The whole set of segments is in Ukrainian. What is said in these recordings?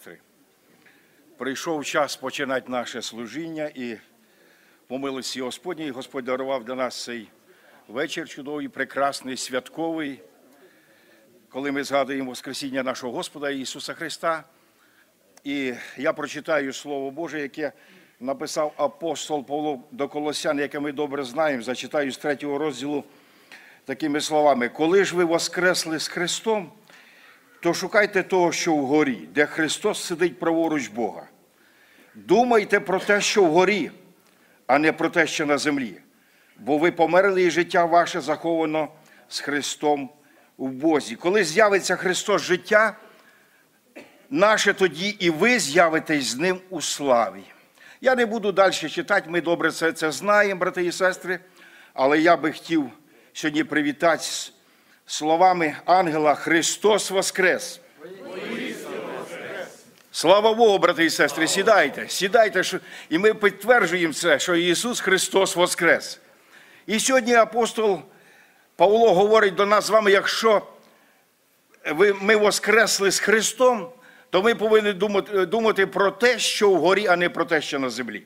сестри, прийшов час починати наше служіння і по милості Господній Господь дарував до нас цей вечір чудовий, прекрасний, святковий, коли ми згадуємо Воскресіння нашого Господа Ісуса Христа. І я прочитаю Слово Боже, яке написав апостол Павло до Колосян, яке ми добре знаємо, зачитаю з 3 розділу такими словами. «Коли ж ви воскресли з Христом, то шукайте того, що вгорі, де Христос сидить праворуч Бога. Думайте про те, що вгорі, а не про те, що на землі, бо ви померли, і життя ваше заховано з Христом у Бозі». Коли з'явиться Христос життя наше, тоді і ви з'явитесь з Ним у славі. Я не буду далі читати, ми добре це знаємо, брати і сестри, але я би хотів сьогодні привітати словами ангела «Христос воскрес!». Слава Богу, брати і сестри, сідайте, сідайте, і ми підтверджуємо це, що Ісус Христос воскрес. І сьогодні апостол Павло говорить до нас з вами, якщо ми воскресли з Христом, то ми повинні думати про те, що вгорі, а не про те, що на землі.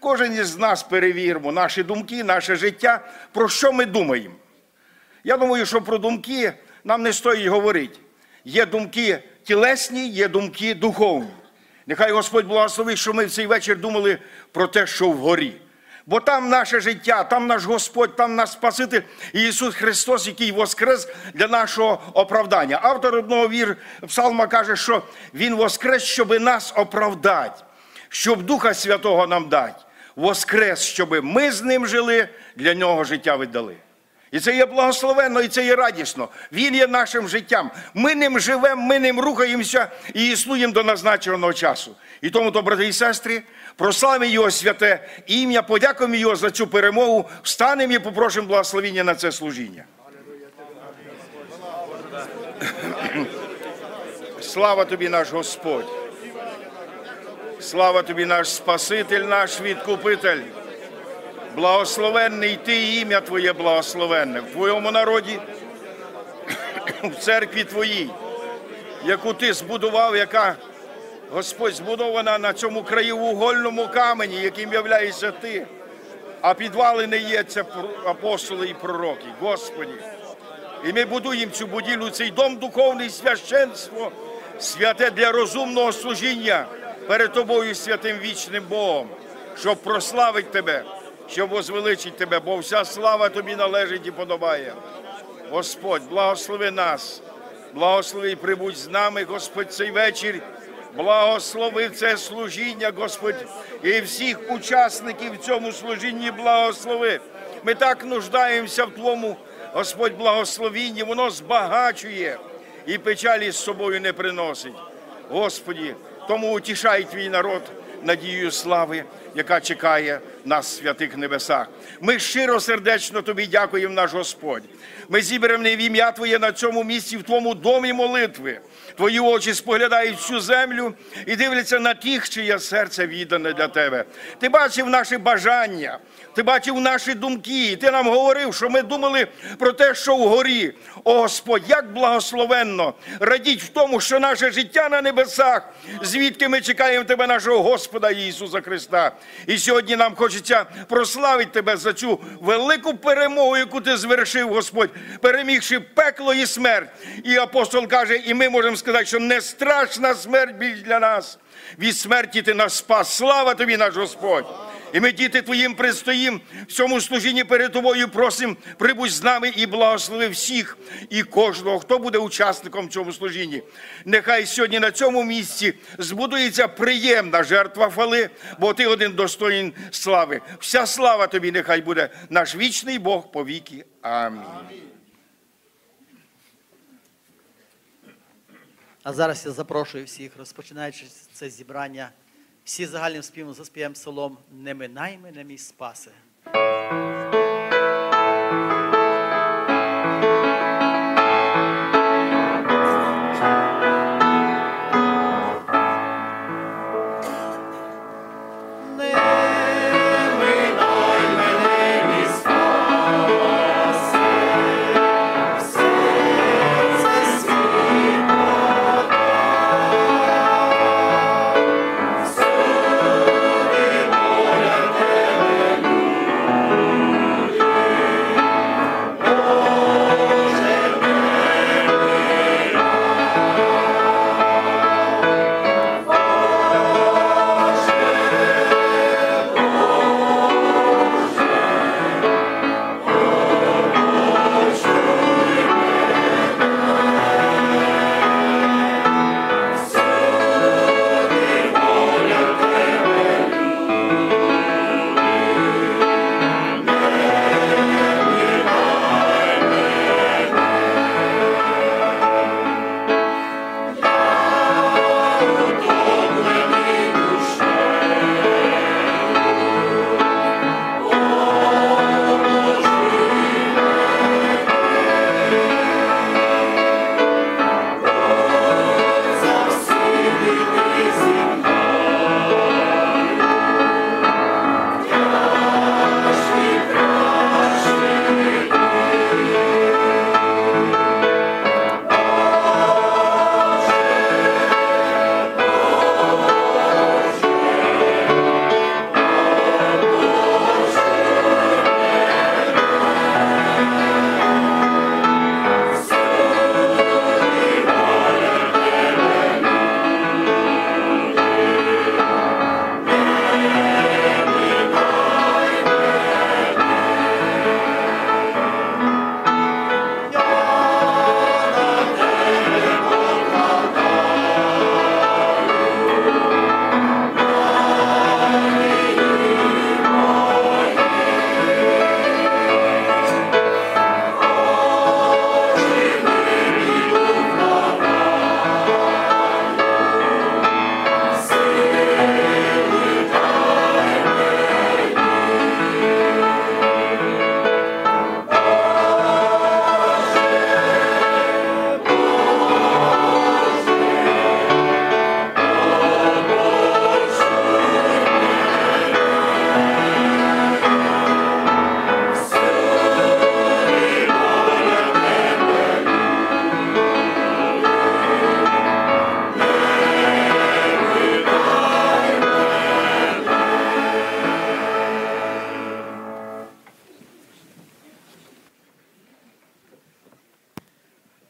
Кожен із нас перевіримо наші думки, наше життя, про що ми думаємо. Я думаю, що про думки нам не стоїть говорити. Є думки тілесні, є думки духовні. Нехай Господь благословить, що ми в цей вечір думали про те, що вгорі. Бо там наше життя, там наш Господь, там наш Спаситель Ісус Христос, який воскрес для нашого оправдання. Автор одного псалма каже, що Він воскрес, щоби нас оправдати, щоб Духа Святого нам дати. Воскрес, щоби ми з Ним жили, для Нього життя віддали. І це є благословенно, і це є радісно. Він є нашим життям. Ми ним живемо, ми ним рухаємося і існуємо до назначеного часу. І тому, брати і сестри, прославимо Його святе ім'я, подякуємо Його за цю перемогу, встанемо і попросимо благословіння на це служіння. Слава Тобі, наш Господь! Слава Тобі, наш Спаситель, наш Відкупитель! Благословенний Ти і ім'я Твоє благословенне в Твоєму народі, в церкві Твоїй, яку Ти збудував, яка, Господь, збудована на цьому краєвугольному камені, яким являєшся Ти, а підвалини є це апостоли і пророки, Господи. І ми будуємо цю будівлю, цей дом духовний, священство, святе для розумного служіння перед Тобою, святим вічним Богом, щоб прославити Тебе, щоб возвеличить Тебе, бо вся слава Тобі належить і подобає. Господь, благослови нас, благослови і прибудь з нами, Господь, цей вечір, благослови це служіння, Господь, і всіх учасників в цьому служінні благослови. Ми так нуждаємося в Твому, Господь, благословінні, воно збагачує і печалі з собою не приносить. Господи, тому утішай Твій народ надією слави, яка чекає нас в святих небесах. Ми щиро, сердечно Тобі дякуємо, наш Господь. Ми зіберемо в ім'я Твоє на цьому місці, в Твому домі молитви. Твої очі споглядають всю землю і дивляться на тих, чиє серце віддане для Тебе. Ти бачив наші бажання, Ти бачив наші думки, Ти нам говорив, що ми думали про те, що вгорі. О, Господь, як благословенно! Радіть в тому, що наше життя на небесах, звідки ми чекаємо Тебе, нашого Господа Ісуса Христа. І сьогодні нам хочеться прославити Тебе за цю велику перемогу, яку Ти звершив, Господь, перемігши пекло і смерть. І апостол каже, і ми можемо сказати, що не страшна смерть більш для нас. Від смерті Ти нас спас. Слава Тобі, наш Господь! І ми, діти Твоїм, предстоїм в цьому служінні перед Тобою, просим, прибудь з нами і благослови всіх і кожного, хто буде учасником в цьому служінні. Нехай сьогодні на цьому місці збудується приємна жертва хвали, бо Ти один достоїн слави. Вся слава Тобі нехай буде, наш вічний Бог по віки. Амінь. А зараз я запрошую всіх, розпочинаючи це зібрання, всі загальним співом заспіваємо псалом «Не минай мене, мій Спасе».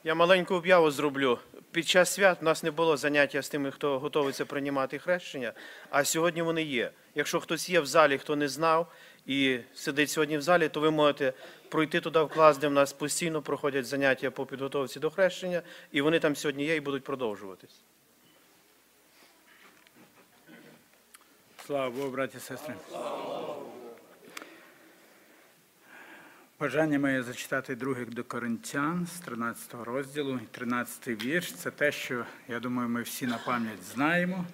Я маленьку об'яву зроблю. Під час свят у нас не було заняття з тими, хто готується приймати хрещення, а сьогодні вони є. Якщо хтось є в залі, хто не знав і сидить сьогодні в залі, то ви можете пройти туди в клас, де в нас постійно проходять заняття по підготовці до хрещення, і вони там сьогодні є і будуть продовжуватись. Слава Богу, браті і сестри! Бажання моє зачитати других до Корінцян з 13 розділу, 13 вірш. Це те, що, я думаю, ми всі на пам'ять знаємо.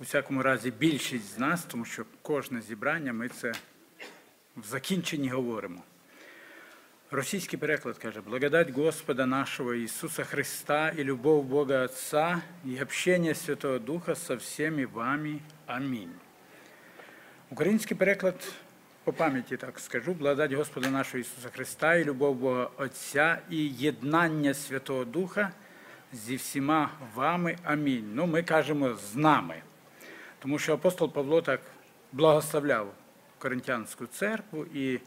У всякому разі, більшість з нас, тому що кожне зібрання ми це в закінченні говоримо. Російський переклад каже: «Благодать Господа нашого Ісуса Христа і любов Бога Отця і общення Святого Духа со всіми вами. Амінь». Український переклад, по пам'яті так скажу: «Благодать Господа нашого Ісуса Христа і любов Бога Отця і єднання Святого Духа зі всіма вами. Амінь». Ну, ми кажемо «з нами», тому що апостол Павло так благословляв Корінтянську церкву, і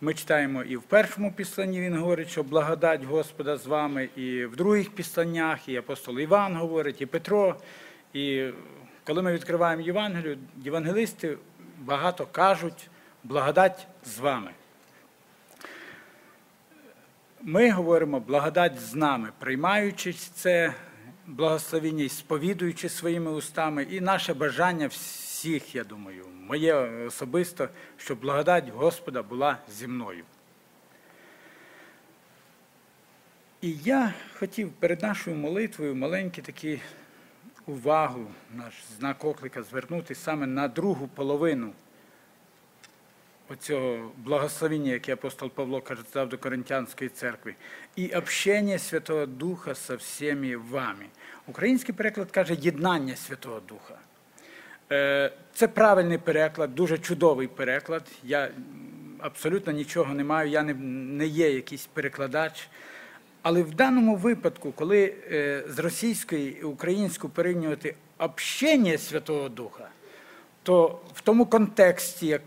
ми читаємо і в першому післанні він говорить, що благодать Господа з вами, і в других післаннях, і апостол Іван говорить, і Петро. І коли ми відкриваємо Євангелію, євангелисти багато кажуть «благодать з вами». Ми говоримо «благодать з нами», приймаючи це благословіння і сповідуючи своїми устами. І наше бажання всіх, я думаю, моє особисто, щоб благодать Господа була зі мною. І я хотів перед нашою молитвою маленьку таку увагу, наш знак оклика, звернути саме на другу половину оцього благословіння, яке апостол Павло казав до Корінтянської церкви. «І общення Святого Духа со всіми вами». Український переклад каже «єднання Святого Духа». Це правильний переклад, дуже чудовий переклад. Я абсолютно нічого не маю, я не є якийсь перекладач. Але в даному випадку, коли з російської і української порівнювати «общення Святого Духа», то в тому контексті, як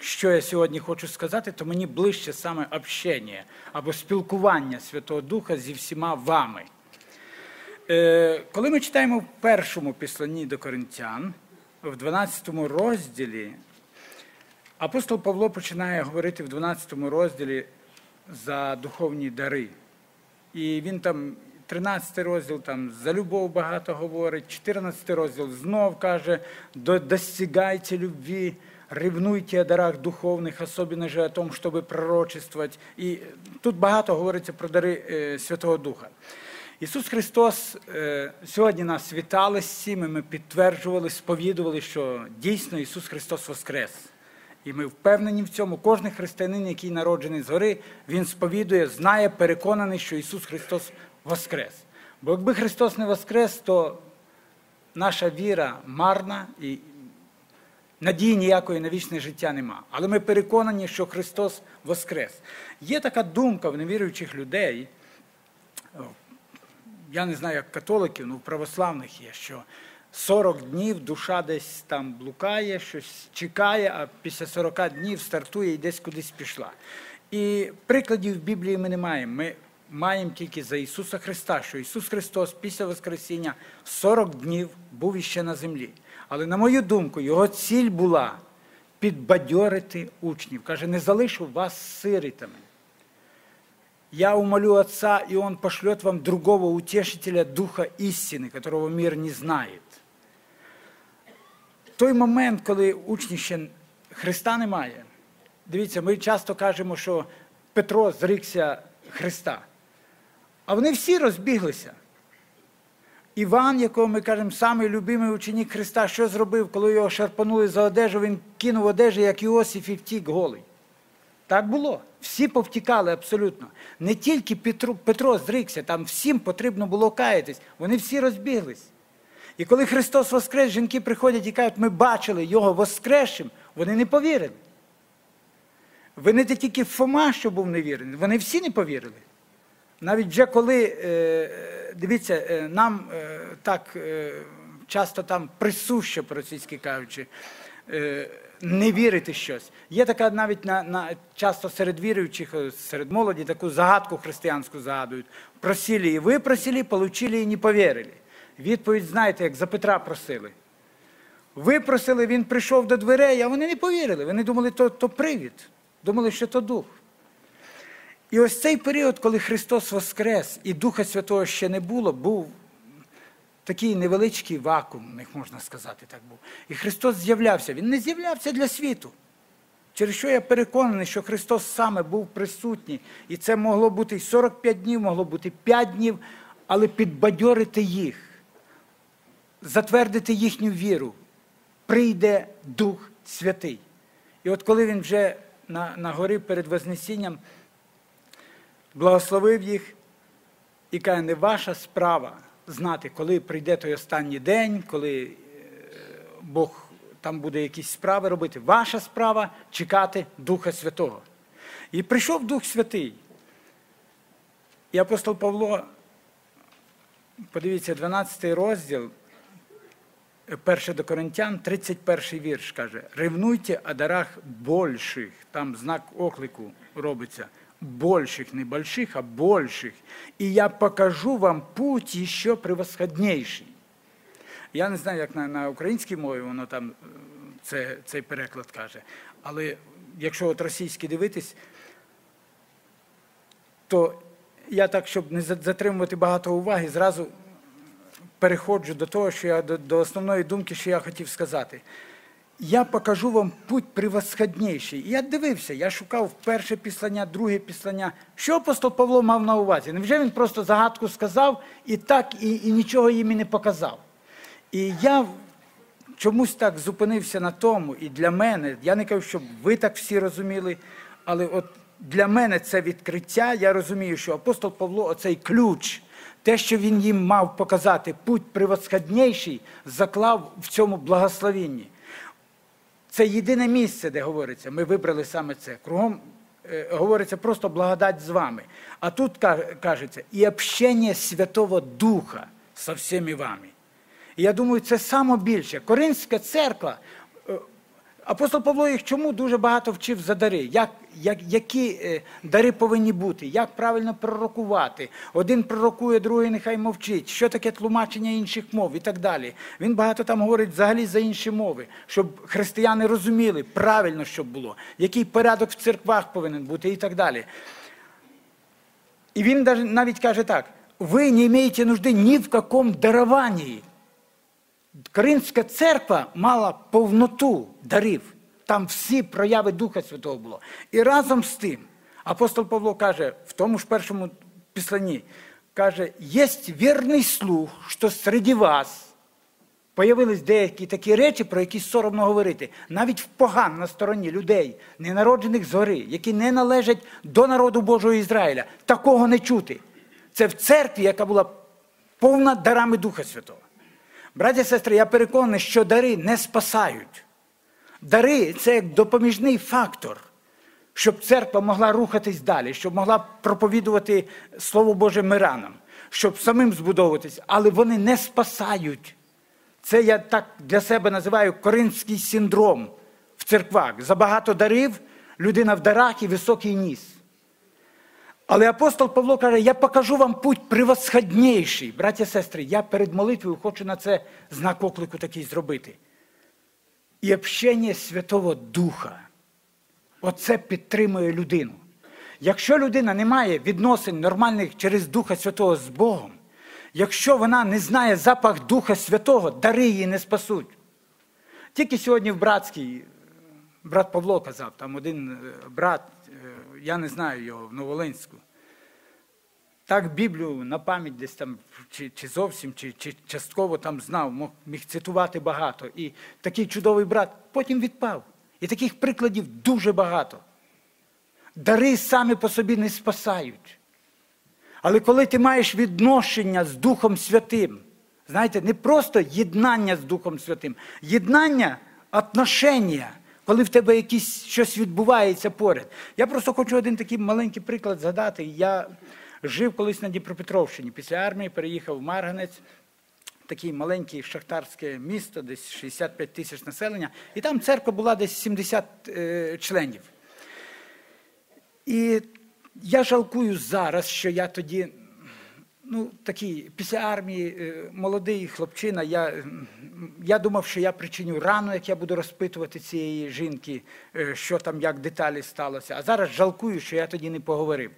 що я сьогодні хочу сказати, то мені ближче саме общення або спілкування Святого Духа зі всіма вами. Коли ми читаємо в першому післанні до Корінтян, в 12 розділі, апостол Павло починає говорити в 12 розділі за духовні дари. І він там, 13 розділ, там за любов багато говорить, 14 розділ знов каже «досягайте любві, ревнуйте о дарах духовных, особенно же о том, чтобы пророчествовать». І тут багато говориться про дари Святого Духа. Ісус Христос сьогодні нас вітали з цим, ми підтверджували, сповідували, що дійсно Ісус Христос воскрес. І ми впевнені в цьому. Кожен християнин, який народжений згори, він сповідує, знає, переконаний, що Ісус Христос воскрес. Бо якби Христос не воскрес, то наша віра марна і надії ніякої на вічне життя нема. Але ми переконані, що Христос воскрес. Є така думка в невіруючих людей, я не знаю, як католиків, але в православних є, що 40 днів душа десь там блукає, щось чекає, а після 40 днів стартує і десь кудись пішла. І прикладів в Біблії ми не маємо. Ми маємо тільки за Ісуса Христа, що Ісус Христос після Воскресіння 40 днів був іще на землі. Але, на мою думку, його ціль була підбадьорити учнів. Каже, не залишу вас сирітами. Я умолю Отца, и Он пошлет вам другого утешителя, Духа истины, которого мир не знает. Той момент, коли учні ще Христа немає. Дивіться, ми часто кажемо, що Петро зрікся Христа. А вони всі розбіглися. Іван, якого ми кажемо, самий любимий ученик Христа, що зробив, коли його шарпанули за одежу, він кинув одежу, як Йосиф, і втік голий. Так було. Всі повтікали абсолютно. Не тільки Петро зрікся, там всім потрібно було каятись. Вони всі розбіглись. І коли Христос воскрес, жінки приходять і кажуть, ми бачили його воскрешим, вони не повірили. Вони не тільки Фома, що був невірений, вони всі не повірили. Навіть вже коли, дивіться, нам так часто там присуще, по-російськи кажучи, не вірити в щось. Є така навіть часто серед віруючих, серед молоді, таку загадку християнську загадують. Просили і ви просили, получили і не повірили. Відповідь, знаєте, як за Петра просили. Ви просили, він прийшов до дверей, а вони не повірили. Вони думали, то привід. Думали, що то дух. І ось цей період, коли Христос воскрес і Духа Святого ще не було, був такий невеличкий вакуум, як можна сказати, так був. І Христос з'являвся. Він не з'являвся для світу. Через що я переконаний, що Христос саме був присутній. І це могло бути і 45 днів, могло бути 5 днів, але підбадьорити їх, затвердити їхню віру. Прийде Дух Святий. І от коли він вже на горі перед Вознесінням благословив їх і каже, не ваша справа знати, коли прийде той останній день, коли Бог там буде якісь справи робити. Ваша справа – чекати Духа Святого. І прийшов Дух Святий. І апостол Павло, подивіться, 12 розділ, 1 до Корінцян, 31 вірш, каже, «Ревнуйте о дарах больших», там знак оклику робиться, «больших», не больших, а больших, «і я покажу вам путь ще превосходнейший». Я не знаю, як на українській мові воно там, цей переклад каже, але якщо от російський дивитись, то я так, щоб не затримувати багато уваги, зразу переходжу до того, що я до основної думки, що я хотів сказати. Я покажу вам путь превосходніший. Я дивився, я шукав перше післання, друге післання. Що апостол Павло мав на увазі? Невже він просто загадку сказав і так, і нічого їм і не показав? І я чомусь так зупинився на тому, і для мене, я не кажу, щоб ви так всі розуміли, але от для мене це відкриття, я розумію, що апостол Павло, оцей ключ, те, що він їм мав показати, путь превосходніший, заклав в цьому благословенні. Це єдине місце, де говориться, ми вибрали саме це. Кругом говориться просто благодать з вами. А тут кажеться, і общення Святого Духа со всіми вами. І я думаю, це саме більше. Коринська церква, апостол Павло їх чому дуже багато вчив за дари, які дари повинні бути, як правильно пророкувати, один пророкує, другий нехай мовчить, що таке тлумачення інших мов і так далі. Він багато там говорить взагалі за інші мови, щоб християни розуміли правильно, щоб було, який порядок в церквах повинен бути і так далі. І він навіть каже так, ви не маєте нужди ні в якому даруванні. Корінська церква мала повноту дарів. Там всі прояви Духа Святого було. І разом з тим апостол Павло каже, в тому ж першому післанні, каже, «Єсть вірний слух, що серед вас появились деякі такі речі, про які соромно говорити, навіть в поган на стороні людей, ненароджених згори, які не належать до народу Божого Ізраїля. Такого не чути». Це в церкві, яка була повна дарами Духа Святого. Браті і сестри, я переконаний, що дари не спасають. Дари – це як допоміжний фактор, щоб церква могла рухатись далі, щоб могла проповідувати Слово Боже мирянам, щоб самим збудовуватись, але вони не спасають. Це я так для себе називаю коринфський синдром в церквах. Забагато дарів, людина в дарах і високий ніс. Але апостол Павло каже, я покажу вам путь превосходніший. Браті і сестри, я перед молитвою хочу на це знак оклику такий зробити. І общення Святого Духа. Оце підтримує людину. Якщо людина не має відносин нормальних через Духа Святого з Богом, якщо вона не знає запах Духа Святого, дари її не спасуть. Тільки сьогодні в братській, брат Павло казав, там один брат, я не знаю його, в Нововолинську. Так Біблію на пам'ять десь там, чи зовсім, чи частково там знав, міг цитувати багато. І такий чудовий брат потім відпав. І таких прикладів дуже багато. Дари самі по собі не спасають. Але коли ти маєш відношення з Духом Святим, знаєте, не просто єднання з Духом Святим, єднання, отношення, коли в тебе якісь щось відбувається поряд. Я просто хочу один такий маленький приклад згадати. Я жив колись на Дніпропетровщині. Після армії переїхав в Марганець, таке маленьке шахтарське місто, десь 65 тисяч населення, і там церква була десь 70 членів. І я жалкую зараз, що я тоді, ну, такий, після армії, молодий хлопчина, я думав, що я причиню рану, як я буду розпитувати цієї жінки, що там, як деталі сталося. А зараз жалкую, що я тоді не поговорив.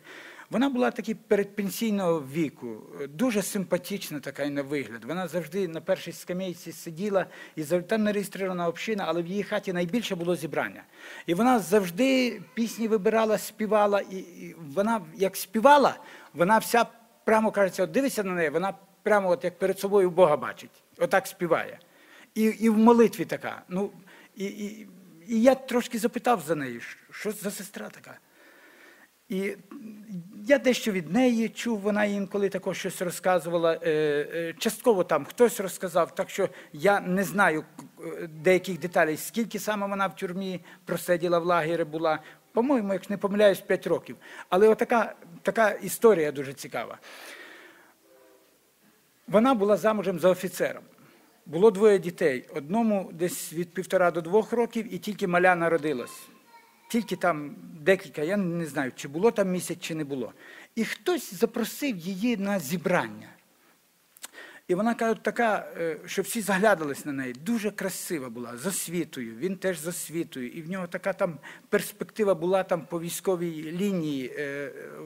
Вона була таки передпенсійного віку, дуже симпатична така і на вигляд. Вона завжди на першій скам'яці сиділа, і там не реєстрована община, але в її хаті найбільше було зібрання. І вона завжди пісні вибирала, співала, і вона як співала, вона вся прямо, кажеться, от дивися на неї, вона прямо от як перед собою Бога бачить, отак співає. І в молитві така. Ну, і я трошки запитав за неї, що за сестра така? І я дещо від неї чув, вона інколи також щось розказувала. Частково там хтось розказав, так що я не знаю деяких деталей, скільки саме вона в тюрмі просиділа, в лагері була. По-моєму, як не помиляюсь, 5 років. Але отака історія дуже цікава. Вона була замужем за офіцером. Було 2 дітей. Одному десь від 1,5 до 2 років, і тільки маля народилась. Тільки там декілька, я не знаю, чи було там місяць, чи не було. І хтось запросив її на зібрання. І вона, кажуть, така, що всі заглядались на неї. Дуже красива була, з освітою, він теж з освітою. І в нього така там перспектива була там по військовій лінії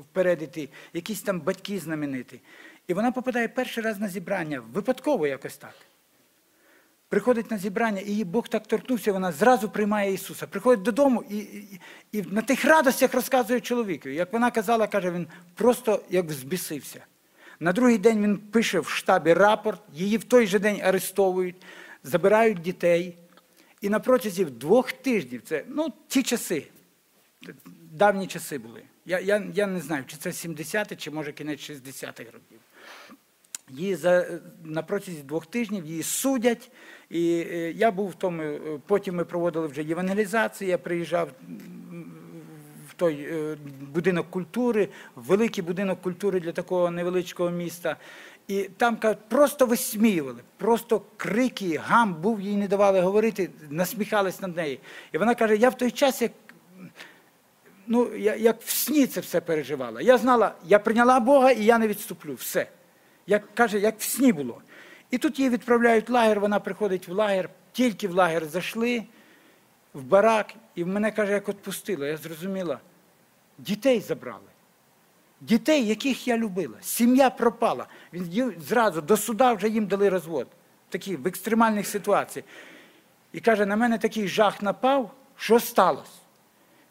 вперед іти, якісь там батьки знамениті. І вона попадає перший раз на зібрання, випадково якось так. Приходить на зібрання, і її Бог так торкнувся, вона зразу приймає Ісуса. Приходить додому і на тих радостях розказує чоловіку. Як вона казала, каже, він просто як взбісився. На другий день він пише в штабі рапорт, її в той же день арештовують, забирають дітей. І на протязі 2 тижнів, це, ну, ті часи, давні часи були. Я не знаю, чи це 70-ті, чи може кінець 60-х років. Її на протязі 2 тижнів її судять, і я був в тому, потім ми проводили вже євангелізацію, я приїжджав в той будинок культури, великий будинок культури для такого невеличкого міста, і там, кажуть, просто висміювали, просто крики, гам був, їй не давали говорити, насміхались над нею. І вона каже, я в той час, як в сні це все переживала. Я знала, я прийняла Бога і я не відступлю, все. Як каже, як в сні було. І тут її відправляють в лагер, вона приходить в лагер, тільки в лагер зайшли, в барак, і мене, каже, як відпустило. Я зрозуміла, дітей забрали. Дітей, яких я любила. Сім'я пропала. Він зразу до суда вже їм дали розвод. Такі, в екстремальних ситуаціях. І каже, на мене такий жах напав, що сталося?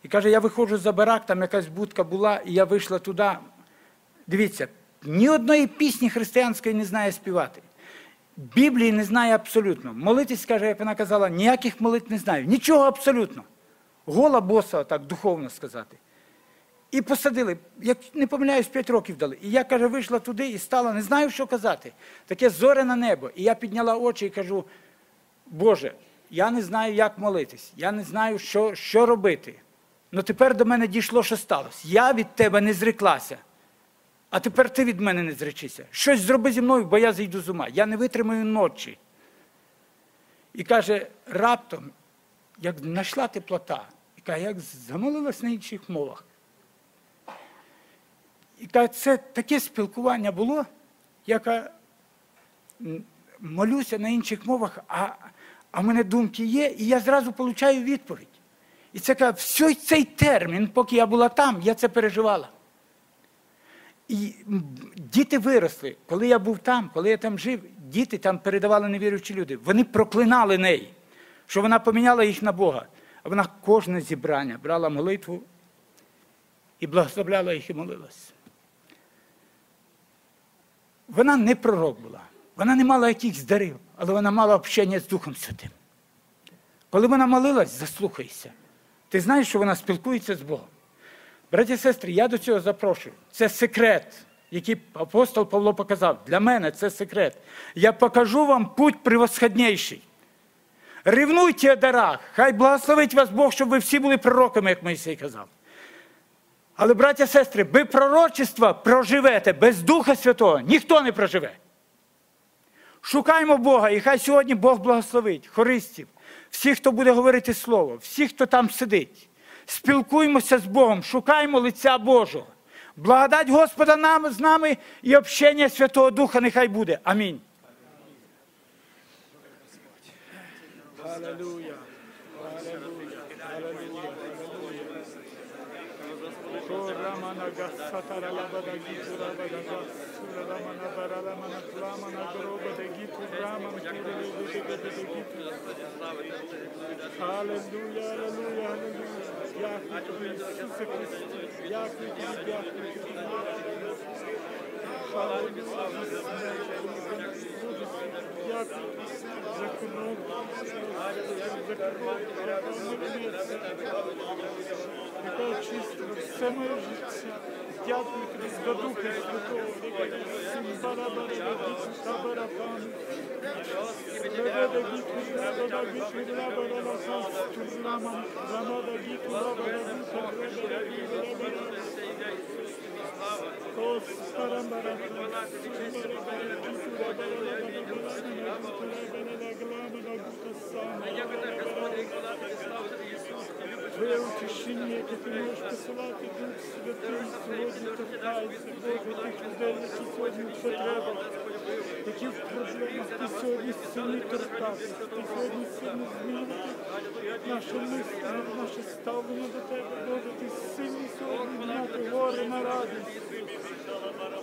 І каже, я виходжу за барак, там якась будка була, і я вийшла туди. Дивіться, ні одної пісні християнської не знає співати. Біблії не знає абсолютно. Молитись, каже, як вона казала, ніяких молитв не знаю. Нічого абсолютно. Гола боса, так духовно сказати. І посадили, як не помиляюсь, 5 років дали. І я, каже, вийшла туди і стала, не знаю, що казати. Таке зоре на небо. І я підняла очі і кажу, Боже, я не знаю, як молитись. Я не знаю, що робити. Но тепер до мене дійшло, що сталося. Я від Тебе не зреклася. А тепер ти від мене не зречися. Щось зроби зі мною, бо я зійду з ума. Я не витримаю ночі. І каже, раптом, як знайшла теплота, і каже, як замолилась на інших мовах. І каже, це таке спілкування було, я молюся на інших мовах, а в мене думки є, і я зразу получаю відповідь. І це каже, всій цей термін, поки я була там, я це переживала. І діти виросли. Коли я там жив, діти там передавали невіруючі люди. Вони проклинали неї, що вона поміняла їх на Бога. А вона кожне зібрання брала молитву і благословляла їх і молилась. Вона не пророк була. Вона не мала якихось дарів, але вона мала спілкування з Духом Святим. Коли вона молилась, заслухайся. Ти знаєш, що вона спілкується з Богом. Браті і сестри, я до цього запрошую. Це секрет, який апостол Павло показав. Для мене це секрет. Я покажу вам путь превосходніший. Ревнуйте о дарах. Хай благословить вас Бог, щоб ви всі були пророками, як Мойсей казав. Але, браті і сестри, без пророчества проживете, без Духа Святого ніхто не проживе. Шукаємо Бога, і хай сьогодні Бог благословить хористів, всіх, хто буде говорити слово, всіх, хто там сидить. Спілкуємося з Богом, шукаємо лиця Божого. Благодать Господа з нами і общення Святого Духа нехай буде. Амінь. Алілуя. Яка очистила все моє життя. Дякую тобі за Духа Святого. Твоє утішення, яке ти можеш посилати Дух Святий, сьогодні торкається Бога тих людей, які сьогодні в потребах, які в проблемах. Ти сьогодні сильно торкався, ти сьогодні сильно змінив наше мислення, наше ставлення до тебе, Боже, ти сильний сьогодні гнати горе на радість,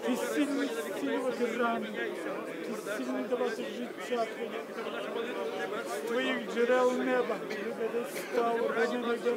ти сильний зцілювати ранення, ти сильний давати життя з твоїх джерел неба, стало родина до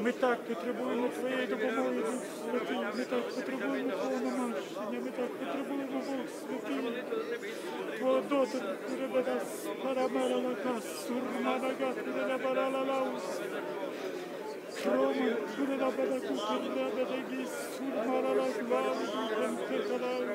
Ми так потребуємо твоєї допомоги, Дух Святий, ми так потребуємо повномасштення, ми так потребуємо, Бог Святий, Твого дотику, Ребедас, Парамаралака, Сурманага, Ребедабаралалаус, Рома, Ребедабараку, Ребедагі, Сурмаралаклау, Ребедабаралау,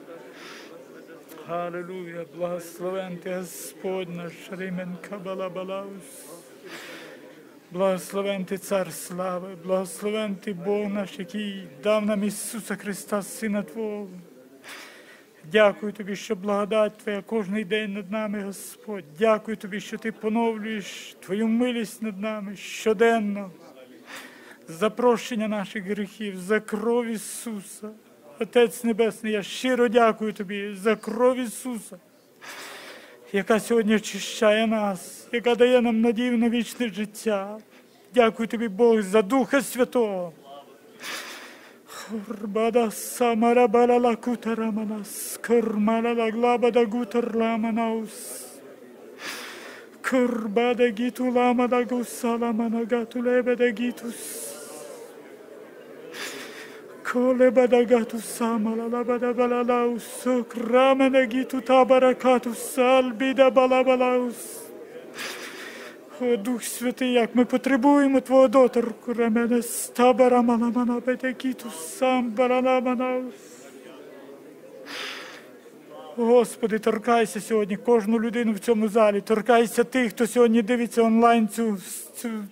Алілуя, благословен ти, Господь наш, Римен Кабалабалаус. Благословен ти, Цар слави, благословен ти, Бог наш, який дав нам Ісуса Христа, Сина Твого. Дякую Тобі, що благодать Твоя кожний день над нами, Господь. Дякую Тобі, що Ти поновлюєш Твою милість над нами щоденно. За прощення наших гріхів, за кров Ісуса. Отець Небесний, я щиро дякую Тобі за кров Ісуса, яка сьогодні очищає нас, яка дає нам надію на вічне життя. Дякую Тобі, Бог, за Духа Святого. Колебадагату самала лабадабалалаус, краманагіту табаракату сальбідабалабалаус. О, Дух Святий, як ми потребуємо Твого доторку, ремене стабарамаламанабедагіту самбараламанаус. Господи, торкайся сьогодні кожну людину в цьому залі, торкайся тих, хто сьогодні дивиться онлайн цю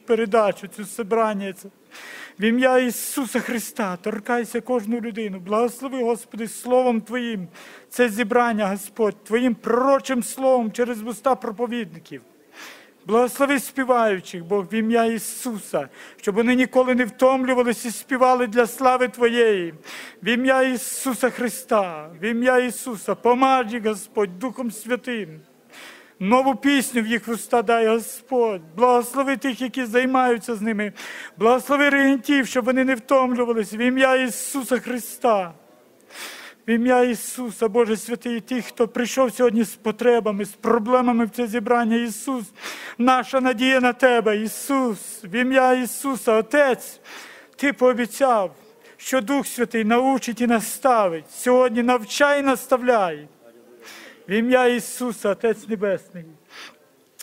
передачу, цю зібрання. В ім'я Ісуса Христа торкайся кожну людину. Благослови, Господи, Словом Твоїм це зібрання, Господь, Твоїм пророчим Словом через вуста проповідників. Благослови співаючих, Бог, в ім'я Ісуса, щоб вони ніколи не втомлювалися і співали для слави Твоєї. В ім'я Ісуса Христа, в ім'я Ісуса, помажі, Господь, Духом Святим. Нову пісню в їх уста дай, Господь. Благослови тих, які займаються з ними. Благослови регентів, щоб вони не втомлювалися. В ім'я Ісуса Христа. В ім'я Ісуса, Боже Святий, тих, хто прийшов сьогодні з потребами, з проблемами в це зібрання, Ісус, наша надія на Тебе, Ісус, в ім'я Ісуса, Отець, Ти пообіцяв, що Дух Святий научить і наставить, сьогодні навчай і наставляй, в ім'я Ісуса, Отець Небесний.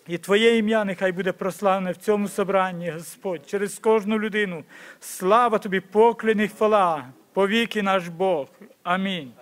І Твоє ім'я нехай буде прославлене в цьому собранні, Господь, через кожну людину. Слава Тобі, поклін і хвала, повіки наш Бог. Амінь.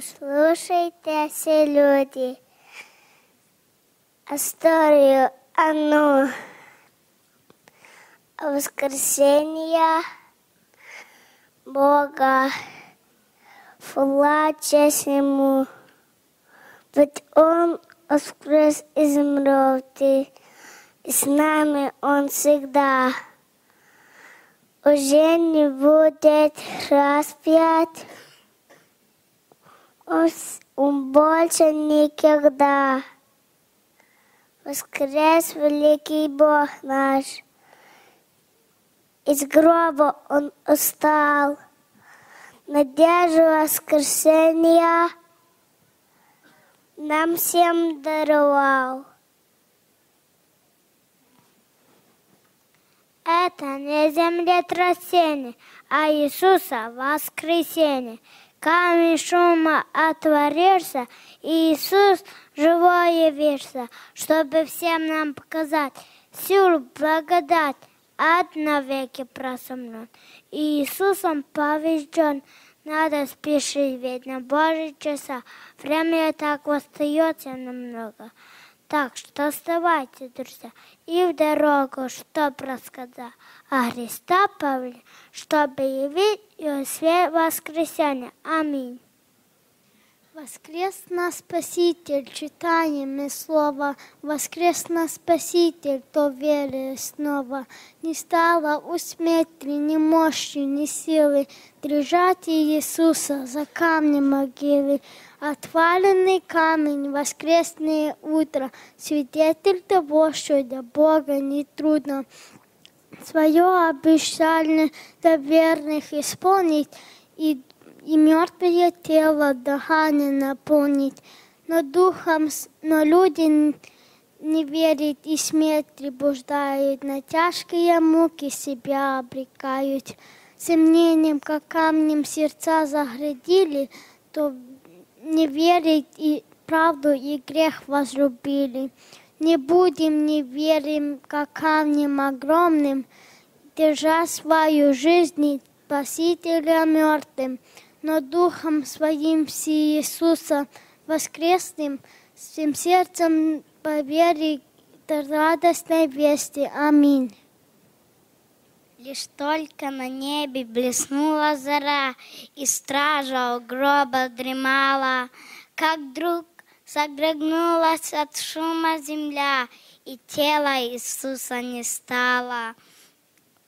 Послушайтеся, люди, історію Анну воскресіння Бога, влачесному, ведь Он воскрес из мертвых, и с нами Он всегда. Уже не будет распят, Он больше никогда. Воскрес великий Бог наш, из гроба Он устал. Надежду воскресения нам всем даровал. Это не землетрясение, а Иисуса воскресение. Камень шума отворился, и Иисус живой явился, чтобы всем нам показать силу благодать. Ад навеки просомлен, и Иисусом поврежден. Надо спешить, ведь на Божьи часа время так остается намного. Так что оставайте, друзья, и в дорогу, чтоб рассказать о Христа Павле, чтобы явить его свет воскресенья. Аминь. Воскрес нас Спаситель, читаем и слово. Воскрес нас Спаситель, то веры снова. Не стало у смерти ни мощи, ни силы дрожать Иисуса за камнем могилы. Отваленный камень, воскресное утро, свидетель того, что для Бога не трудно свое обещание для верных исполнить и мертвое тело дыханием наполнить. Но духом, но люди не верят и смерть прибуждают, на тяжкие муки себя обрекают. Сомнением, как камнем сердца заградили, то не верить и правду, и грех возлюбили. Не будем, не верим, как камнем огромным, держа свою жизнь Спасителя мертвым, но духом своим си Иисуса воскресным, всем сердцем поверить до радостной вести. Аминь. Лишь только на небе блеснула зора, и стража у гроба дремала, как вдруг содрогнулась от шума земля, и тело Иисуса не стало.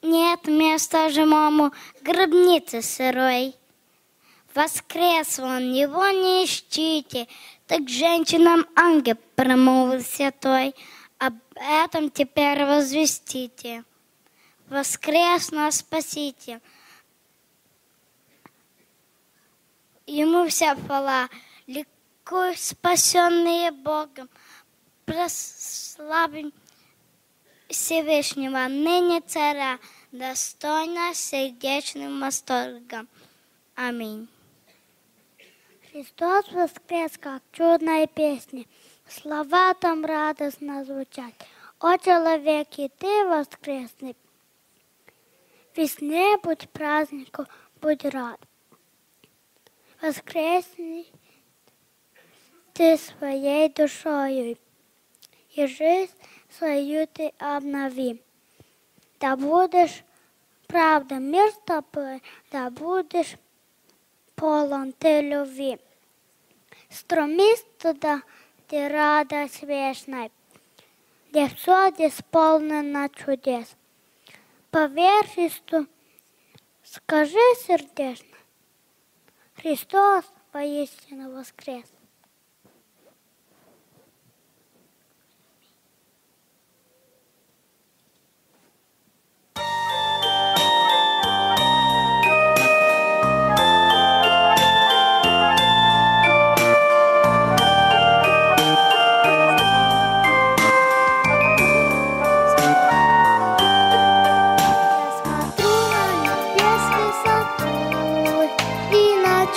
Нет места живому гробнице сырой. Воскрес он, его не ищите, так женщинам ангел промолвил святой, об этом теперь возвестите. Воскрес нас Спаситель, ему вся хвала, ликуй, спасенные Богом, прославим Всевышнего, ныне Царя, достойно сердечным восторгом. Аминь. Христос воскрес, как чудная песня, слова там радостно звучат. О, человек, и ты воскресный, весне будь празднику, будь рад. Воскресни ты своей душою, и жизнь свою ты обнови. Да будешь правда мир с тобой, да будешь полон ты любви. Струмись туда, где радость вечная, где все исполнено чудес. Поверь Христу, скажи сердечно, Христос поистину воскрес.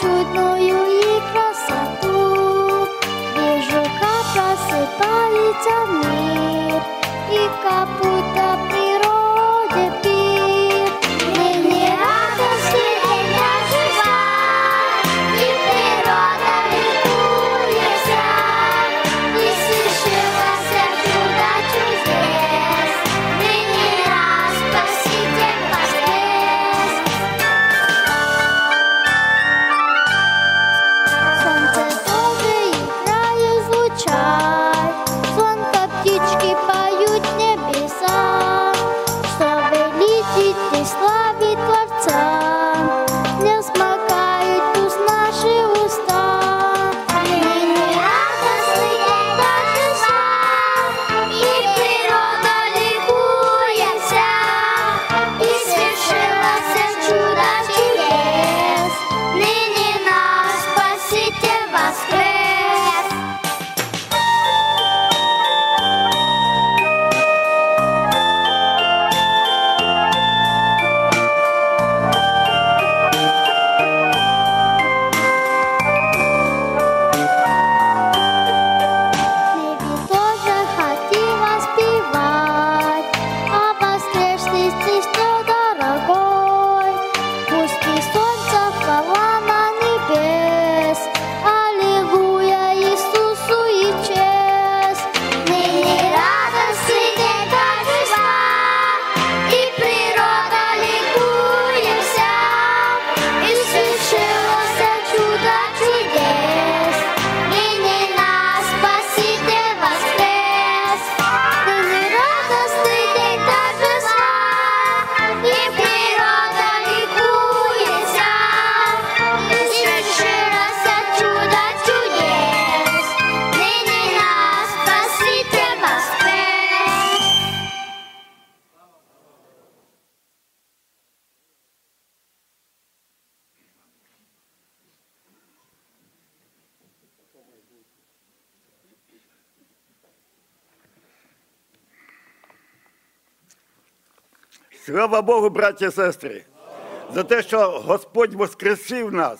Чудную и красоту. Слава Богу, браті і сестри, за те, що Господь воскресив нас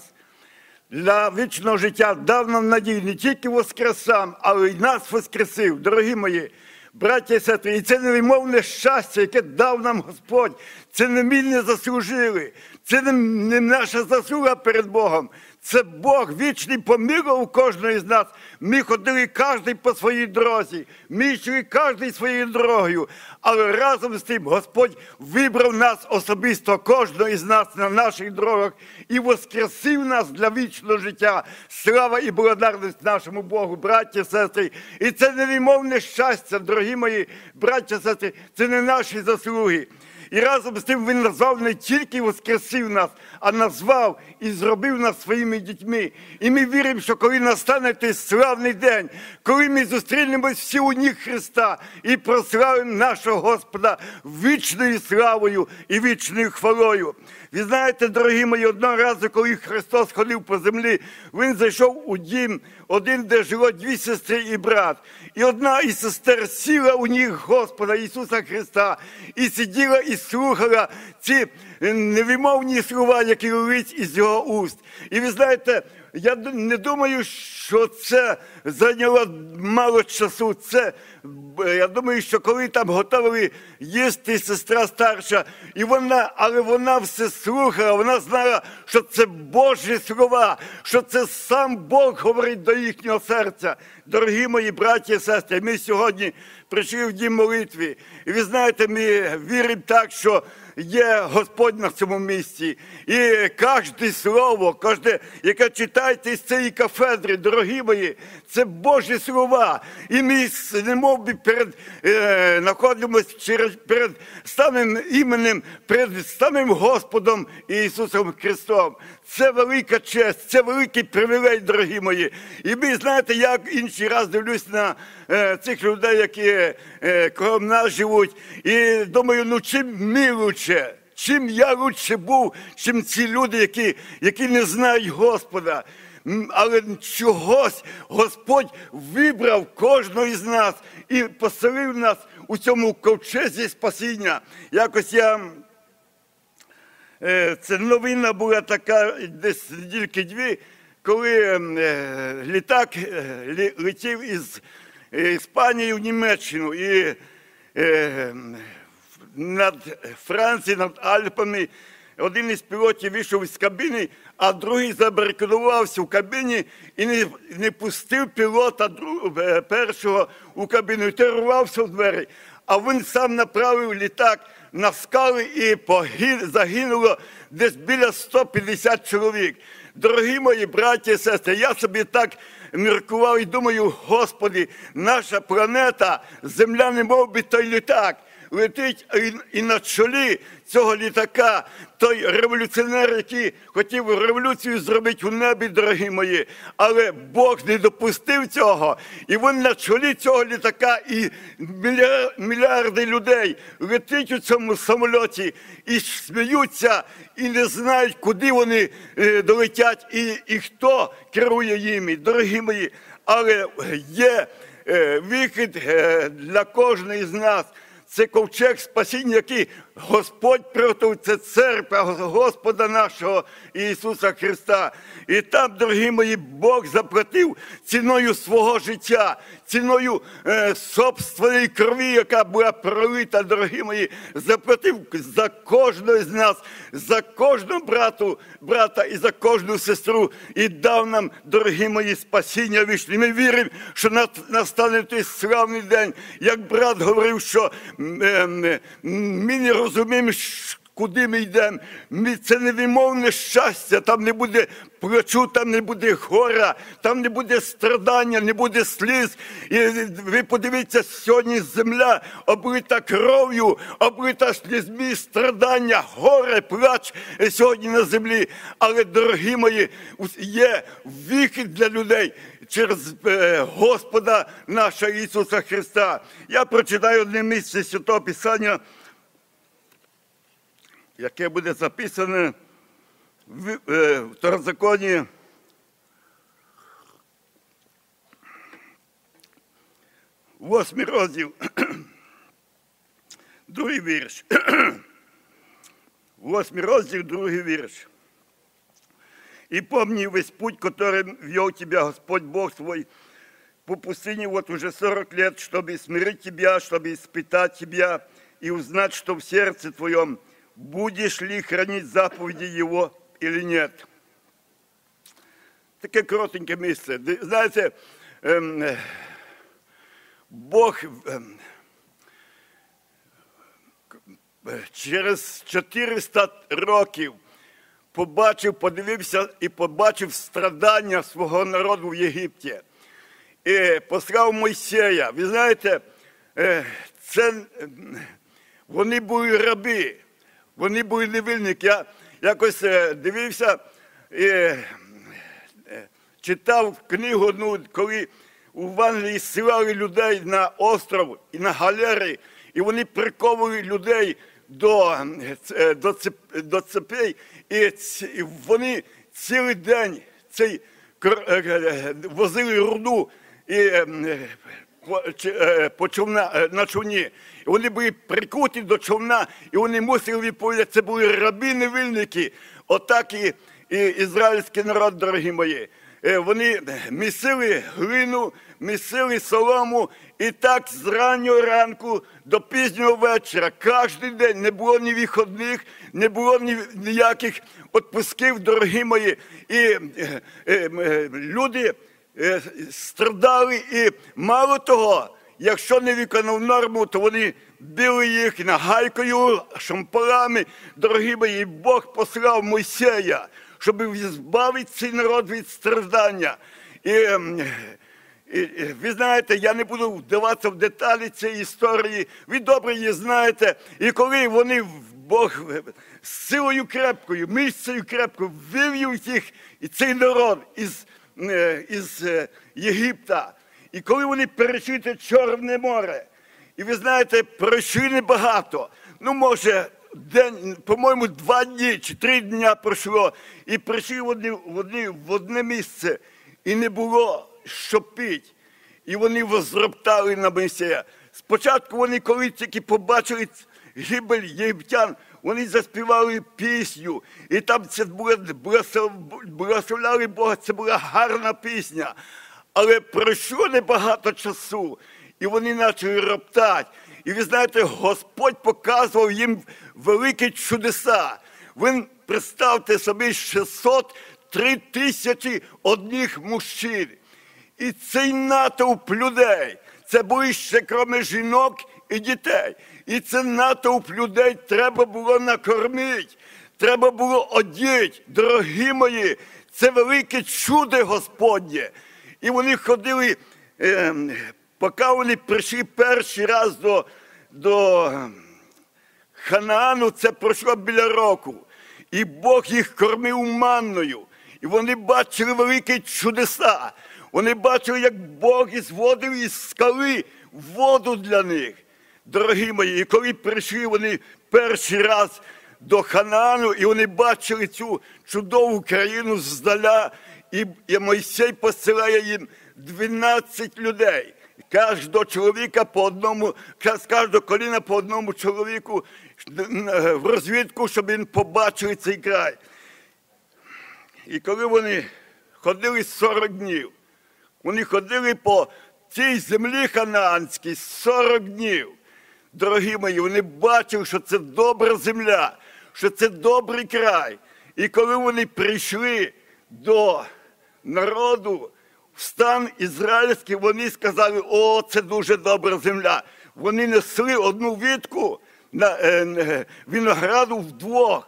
для вічного життя, дав нам надію, не тільки воскрес сам, але й нас воскресив, дорогі мої браті і сестри. І це невимовне щастя, яке дав нам Господь, це не ми не заслужили, це не наша заслуга перед Богом. Це Бог вічний помилував кожного із нас. Ми ходили кожен по своїй дорозі, ми йшли кожен своєю дорогою. Але разом з тим Господь вибрав нас особисто, кожного із нас на наших дорогах і воскресив нас для вічного життя. Слава і благодарність нашому Богу, браті і сестри. І це невимовне щастя, дорогі мої браті і сестри, це не наші заслуги. І разом з тим Він назвав не тільки воскресив нас, а назвав і зробив нас своїми дітьми. І ми віримо, що коли настане той славний день, коли ми зустрінемось всі у ніг Христа і прославимо нашого Господа вічною славою і вічною хвалою. Ви знаєте, дорогі мої, одного разу, коли Христос ходив по землі, Він зайшов у дім, один, де жило дві сестри і брат. І одна із сестер сіла у ніг Господа Ісуса Христа і сиділа і слухала ці невимовні слова, які лились із його уст. І ви знаєте, я не думаю, що це зайняло мало часу. Це, я думаю, що коли там готували їсти сестра старша, і вона все слухала, вона знала, що це Божі слова, що це сам Бог говорить до їхнього серця. Дорогі мої браті і сестри, ми сьогодні прийшли в дім молитви. І ви знаєте, ми віримо так, що є Господь на цьому місці. І кожне слово, яке читаєте із цієї кафедри, дорогі мої, це Божі слова. І ми немовби знаходимося перед самим іменем, перед самим Господом Ісусом Христом. Це велика честь, це великий привілей, дорогі мої. І ми, знаєте, я інший раз дивлюсь на цих людей, які крім нас живуть, і думаю, ну чим ми лучше? Чим я лучше був, чим ці люди, які не знають Господа? Але чогось Господь вибрав кожного із нас і поселив нас у цьому ковчезі спасіння. Якось це новина була така, десь недільки-дві, коли літак летів із Іспанії в Німеччину, і над Францією, над Альпами один із пілотів вийшов із кабіни, а другий забарикадувався в кабіні і не пустив пілота першого у кабіну, і той рвався в двері. А він сам направив літак на скали, і загинуло десь біля 150 чоловік. Дорогі мої браті і сестри, я собі так міркував і думаю, Господи, наша планета, земля немов би той літак. летить і на чолі цього літака той революціонер, який хотів революцію зробити у небі, дорогі мої. Але Бог не допустив цього. І він на чолі цього літака, і мільярди людей летить у цьому самольоті і сміються, і не знають, куди вони долетять, і хто керує їм, дорогі мої. Але є вихід для кожного з нас. Це ковчег спасіння, який Господь приготував, це церква Господа нашого Ісуса Христа. І там, дорогі мої, Бог заплатив ціною свого життя, ціною собственної крові, яка була пролита, дорогі мої, заплатив за кожного з нас, за кожного брата і за кожну сестру. І дав нам, дорогі мої, спасіння вічне. Ми віримо, що настане той славний день, як брат говорив, що ми не розуміємо, куди ми йдемо. Це невимовне щастя, там не буде плачу, там не буде гора, там не буде страдання, не буде сліз. І ви подивіться, сьогодні земля облита кров'ю, облита слізьми, страдання, горе, плач сьогодні на землі. Але, дорогі мої, є вихід для людей через Господа нашого Ісуса Христа. Я прочитаю одне місце Святого Писання, яке буде записане в Второзаконі, 8 розділ, 2 вірш. 8 розділ, 2 вірш. «И помни весь путь, которым вел тебя Господь Бог твой по пустыне вот уже 40 лет, чтобы смирить тебя, чтобы испытать тебя и узнать, что в сердце твоем, будешь ли хранить заповеди Его или нет». Таке коротеньке місце. Знаєте, Бог через 400 років подивився і побачив страдання свого народу в Єгипті. І послав Мойсея. Ви знаєте, вони були раби. Вони були невільники. Я якось дивився, читав книгу одну, коли у Євангелії зсилали людей на остров і на галери, і вони приковували людей до цепей, і вони цілий день возили руду на човні. Вони були прикуті до човна, і вони мусили відповідати. Це були раби-невільники. Отак і ізраїльський народ, дорогі мої. Вони місили глину, місили солому, і так з раннього ранку до пізнього вечора. Кожен день не було ні вихідних, не було ніяких відпусків, дорогі мої. І люди страдали, і мало того, якщо не виконав норму, то вони били їх нагайкою, шампалами. Дорогі мої, Бог послав Мойсея, щоб відбавити цей народ від страждання. І ви знаєте, я не буду вдаватися в деталі цієї історії, ви добре її знаєте. І коли вони, Бог з силою крепкою, місцею крепкою вивів їх, і цей народ із Єгипта, і коли вони перейшли Чорне море, і ви знаєте, пройшли небагато, може, день, по-моєму, 2 дні чи 3 дня пройшло, і прийшли в одне місце, і не було, що пити. І вони возроптали на Мойсея. Спочатку вони, коли тільки побачили гибель єгиптян, вони заспівали пісню, і там це благословляли Бога, це була гарна пісня. Але пройшло небагато часу, і вони почали роптати. І ви знаєте, Господь показував їм великі чудеса. Ви представте собі 603 000 одних мужчин. І цей натовп людей, це були ще крім жінок і дітей. І цей натовп людей треба було накормити, треба було одіти. Дорогі мої, це велике чудо Господнє. І вони ходили, поки вони прийшли перший раз до Ханаану, це пройшло біля року. І Бог їх кормив манною. І вони бачили великі чудеса. Вони бачили, як Бог зводив із скали воду для них. Дорогі мої, і коли прийшли вони перший раз до Ханаану, і вони бачили цю чудову країну здаля, і Мойсей посилає їм 12 людей. Кожного чоловіка по одному, з кожного коліна по одному чоловіку в розвідку, щоб він побачив цей край. І коли вони ходили 40 днів, вони ходили по цій землі ханаанській 40 днів. Дорогі мої, вони бачили, що це добра земля, що це добрий край. І коли вони прийшли до народу, в стан ізраїльський, вони сказали, о, це дуже добра земля. Вони несли одну вітку винограду вдвох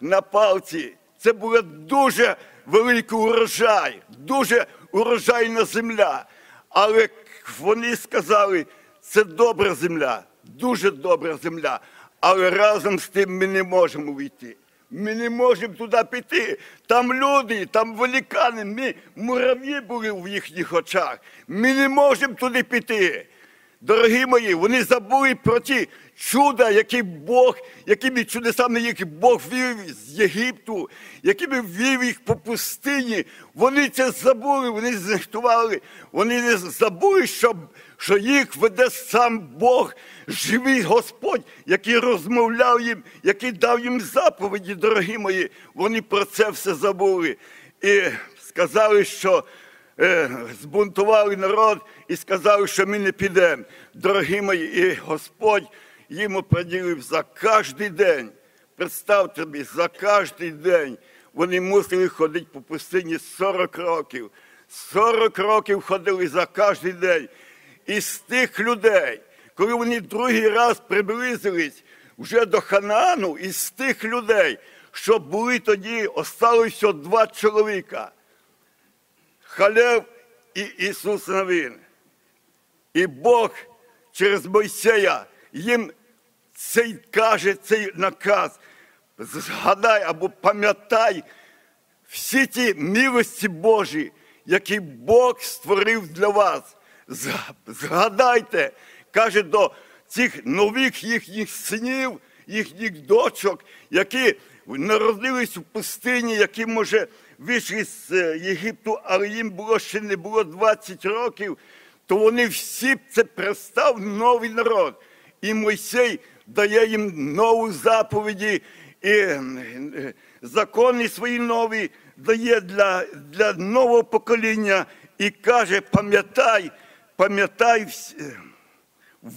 на палці. Це був дуже великий урожай, дуже урожайна земля. Але вони сказали, це добра земля, дуже добра земля, але разом з тим ми не можемо війти. Ми не можемо туди піти. Там люди, там великани, ми мурав'ї були в їхніх очах. Ми не можемо туди піти. Дорогі мої, вони забули про ті чуда, якими чудесами їх Бог вів з Єгипту, якими вів їх по пустині. Вони це забули, вони знехтували. Вони не забули, що їх веде сам Бог, живий Господь, який розмовляв їм, який дав їм заповіді, дорогі мої. Вони про це все забули. І сказали, що збунтували народ і сказали, що ми не підемо. Дорогі мої, і Господь їм оприділив за кожний день. Представте собі, за кожний день вони мусили ходити по пустині 40 років. 40 років ходили за кожний день. І з тих людей, коли вони другий раз приблизились вже до Ханаану, і з тих людей, що були тоді, осталося 2 чоловіка. Халев і Ісус Навин. І Бог через Мойсея їм каже цей наказ. Згадай або пам'ятай всі ті милості Божі, які Бог створив для вас. Згадайте, каже до цих нових їхніх синів, їхніх дочок, які народились у пустині, які, може, вийшли з Єгипту, але їм ще не було 20 років, то вони всі це представ новий народ. І Мойсей дає їм нові заповіді, і закони свої нові дає для нового покоління і каже, пам'ятай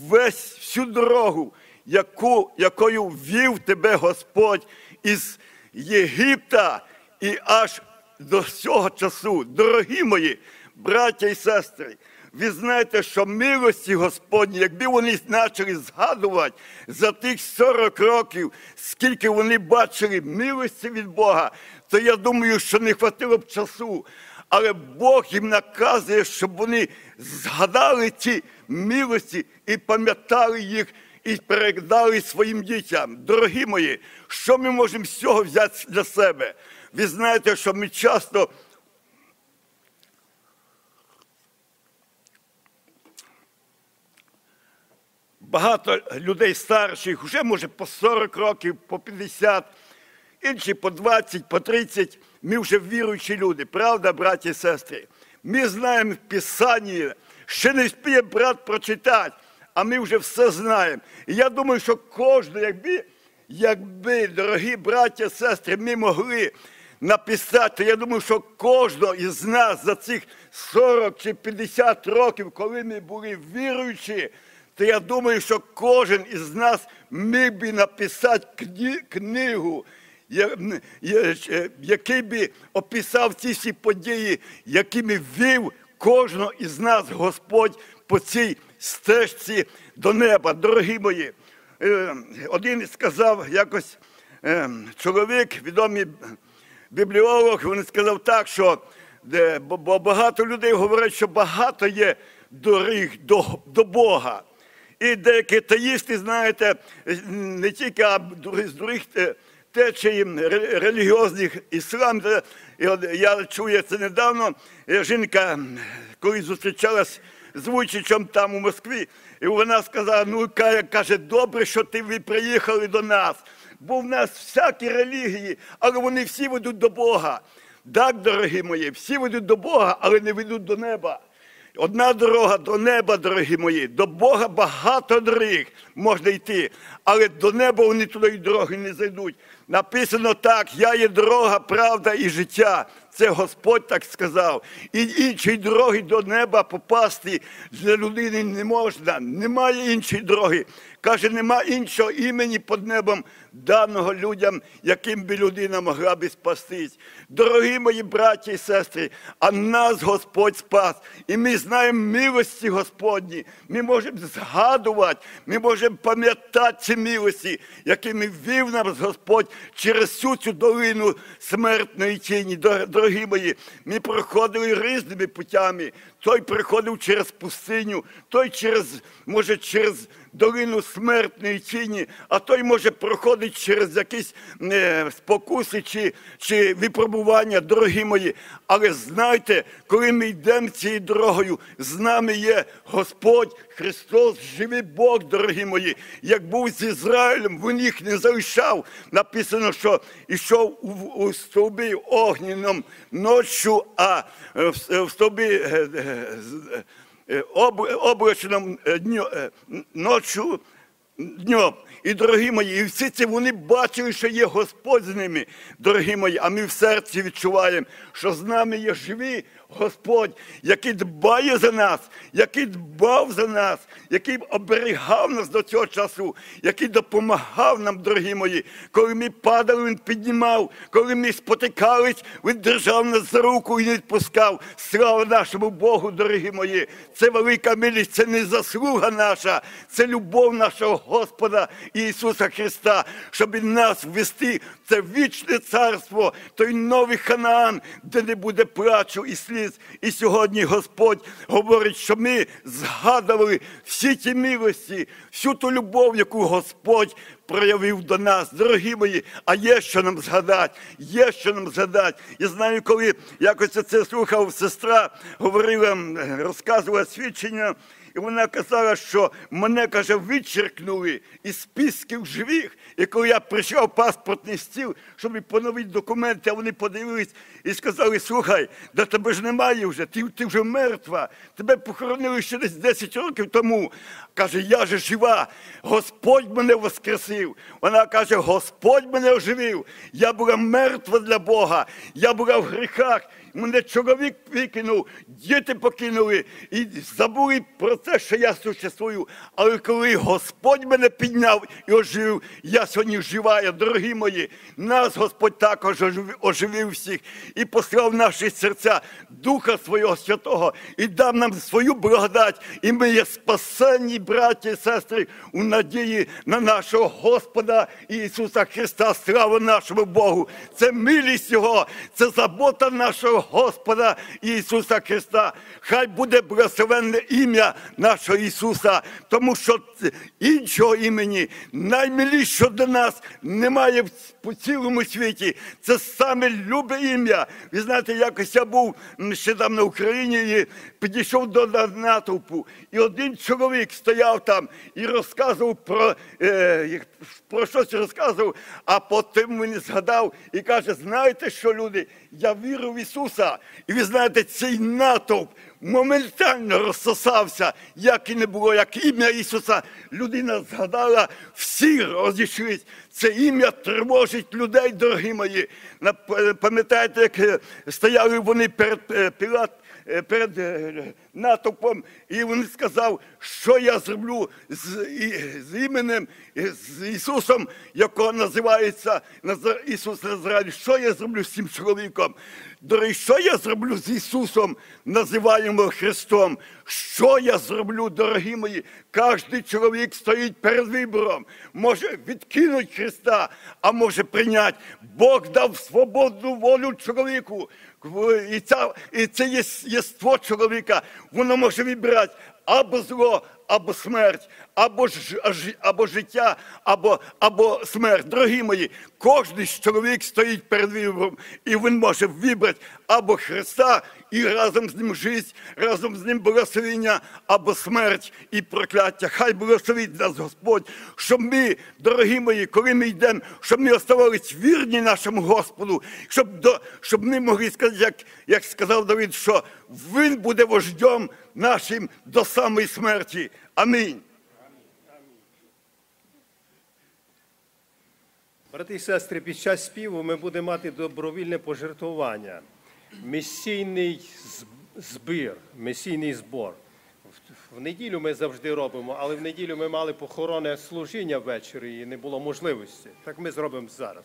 всю дорогу, якою вів тебе Господь із Єгипта і аж до цього часу. Дорогі мої, браття і сестри, ви знаєте, що милості Господні, якби вони почали згадувати за тих 40 років, скільки вони бачили милості від Бога, то я думаю, що не хватило б часу. Але Бог їм наказує, щоб вони згадали ці милості і пам'ятали їх, і передали своїм дітям. Дорогі мої, що ми можемо з цього взяти для себе? Ви знаєте, що ми часто багато людей старших, вже може по 40 років, по 50, інші по 20, по 30, ми вже віруючі люди. Правда, браті і сестри? Ми знаємо в Писанні, ще не встигне брат прочитати, а ми вже все знаємо. І я думаю, що кожен, якби дорогі браття, сестри, ми могли написати, я думаю, що кожного із нас за цих 40 чи 50 років, коли ми були віруючі, то я думаю, що кожен із нас міг би написати книгу, який би описав ці всі події, якими вів кожного із нас Господь по цій стежці до неба. Дорогі мої, один сказав якось чоловік, відомий бібліолог, він сказав так, що бо багато людей говорять, що багато є доріг до Бога. І деякі теїсти, знаєте, не тільки, а з других течій релігіозних іслам. Я чую це недавно. Жінка, коли зустрічалась з Вуйчичем там у Москві, і вона сказала, ну, каже, добре, що ви приїхали до нас. Бо в нас всякі релігії, але вони всі ведуть до Бога. Так, дорогі мої, всі ведуть до Бога, але не ведуть до неба. Одна дорога до неба, дорогі мої. До Бога багато доріг можна йти, але до неба вони туди й дороги не зайдуть. Написано так, я є дорога, правда і життя. Це Господь так сказав. І іншої дороги до неба попасти для людини не можна. Немає іншої дороги. Каже, нема іншого імені під небом, даного людям, яким би людина могла би спастись. Дорогі мої браті і сестри, а нас Господь спас. І ми знаємо милості Господні. Ми можемо згадувати, ми можемо пам'ятати ці милості, якими вів нас Господь через всю цю долину смертної тіні. Дорогі мої, ми проходили різними путями. Той проходив через пустиню, той через долину смертної тіні, а той може проходити через якісь спокуси чи випробування, дорогі мої. Але знайте, коли ми йдемо цією дорогою, з нами є Господь Христос, живий Бог, дорогі мої. Як був з Ізраїлем, він їх не залишав. Написано, що йшов у стовбі огненним ноччю, а в стовбі облачном ночью, днем. І, дорогі мої, і всі ці вони бачили, що є Господь з ними, дорогі мої, а ми в серці відчуваємо, що з нами є живий Господь, який дбає за нас, який дбав за нас, який оберігав нас до цього часу, який допомагав нам, дорогі мої. Коли ми падали, він піднімав, коли ми спотикались, він держав нас за руку і не відпускав. Слава нашому Богу, дорогі мої. Це велика милість, це не заслуга наша, це любов нашого Господа Ісуса Христа, щоб нас ввести в це вічне царство, той новий Ханаан, де не буде плачу і сліз. І сьогодні Господь говорить, що ми згадували всі ті милості, всю ту любов, яку Господь проявив до нас. Дорогі мої, а є що нам згадати, є що нам згадати. Я знаю, коли якось це слухав, сестра говорила, розказувала свідчення, і вона казала, що мене, каже, вичеркнули із списків живих. І коли я прийшов в паспортний стіл, щоб поновити документи, а вони подивились і сказали, слухай, да тебе ж немає вже, ти вже мертва, тебе похоронили ще десь 10 років тому. Каже, я же жива, Господь мене воскресив. Вона каже, Господь мене оживив, я була мертва для Бога, я була в гріхах. Мене чоловік викинув, діти покинули і забули про те, що я существую. Але коли Господь мене підняв і оживив, я сьогодні жива, дорогі мої. Нас Господь також оживив всіх і послав в наші серця Духа Свого Святого і дав нам свою благодать. І ми є спасенні, браті і сестри, у надії на нашого Господа Ісуса Христа. Слава нашому Богу! Це милість Його, це забота нашого Господа Ісуса Христа. Хай буде благословенне ім'я нашого Ісуса, тому що іншого імені, наймилішого до нас, немає по цілому світі. Це саме любе ім'я. Ви знаєте, якось я був ще там на Україні і підійшов до натовпу, і один чоловік стояв там і розказував про щось розказував, а потім мені згадав і каже, знаєте що, люди, я вірю в Ісуса. І ви знаєте, цей натовп моментально розсосався, як і не було, як ім'я Ісуса. Людина згадала, всі розійшлись. Це ім'я тривожить людей, дорогі мої. Пам'ятаєте, як стояли вони перед натовпом, і він сказав, що я зроблю з іменем, з Ісусом, якого називається Ісус Назарій, що я зроблю з цим чоловіком? Дорогі, що я зроблю з Ісусом, називаємо Христом? Що я зроблю, дорогі мої? Кожний чоловік стоїть перед вибором. Може відкинути Христа, а може прийняти. Бог дав свободну волю чоловіку. І це єство чоловіка. Воно може вибирати. або зло, або смерть, або життя, або смерть. Дорогі мої, кожен чоловік стоїть перед вибором, і він може вибрати або Христа, і разом з ним життя, разом з ним благословення, або смерть і прокляття. Хай благословить нас Господь, щоб ми, дорогі мої, коли ми йдемо, щоб ми оставались вірні нашому Господу, щоб ми могли сказати, як сказав Давид, що він буде вождем нашим до самої смерті. Амінь. Брати і сестри, під час співу ми будемо мати добровільне пожертвування, місійний збір, місійний збор. В неділю ми завжди робимо, але в неділю ми мали похоронне служіння ввечері і не було можливості. Так ми зробимо зараз.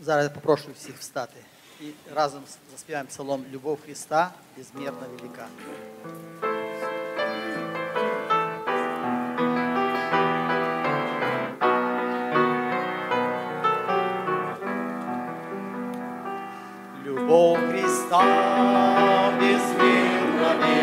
Зараз я попрошу всіх встати і разом заспіваємо псалом «Любов Христа безмірно велика». Любов Христа безмірно велика.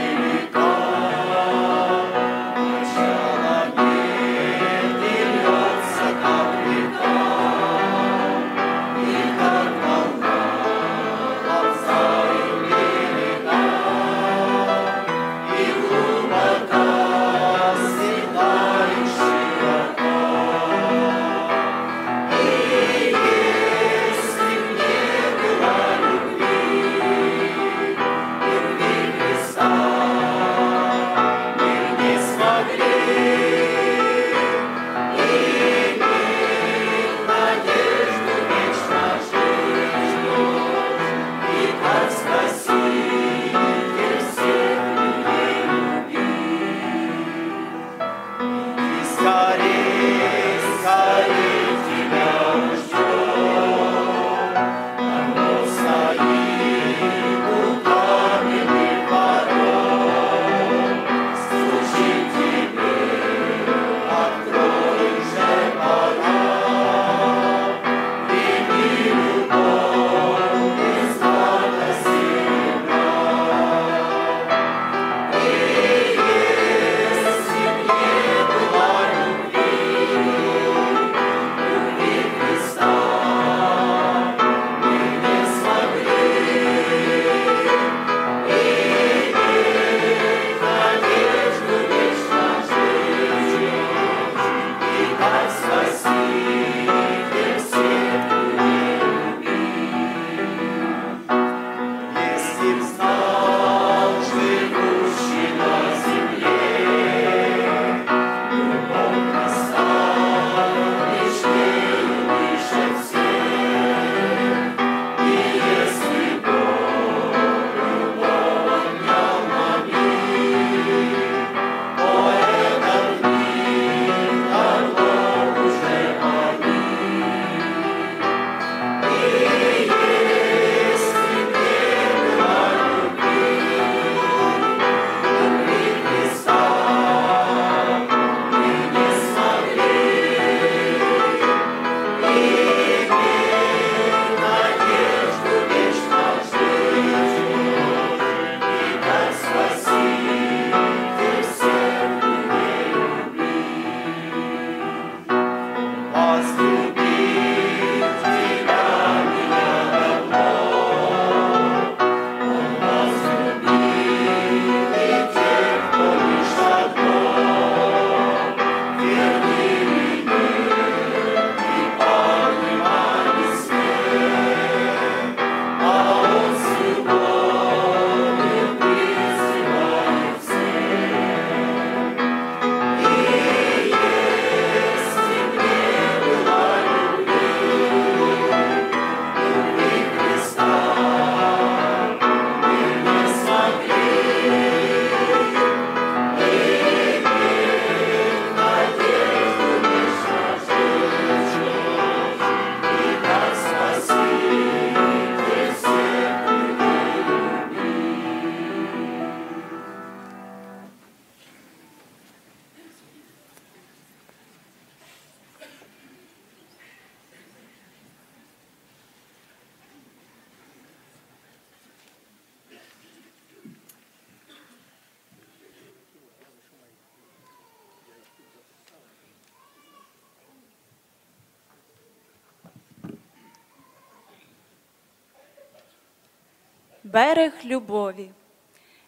берег любові.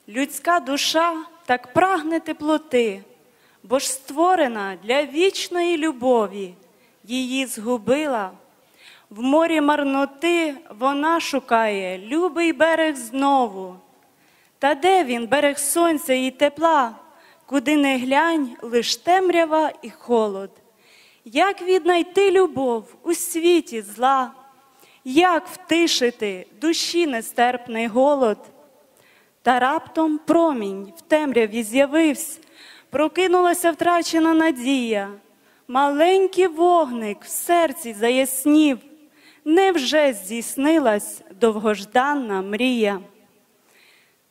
Людська душа так прагне теплоти, бо ж створена для вічної любові, її згубила. В морі марноти вона шукає любий берег знову. Та де він, берег сонця і тепла, куди не глянь, лиш темрява і холод. Як віднайти любов у світі зла? Як втишити душі нестерпний голод? Та раптом промінь в темряві з'явився, прокинулася втрачена надія. Маленький вогник в серці заяснів, невже здійснилась довгожданна мрія?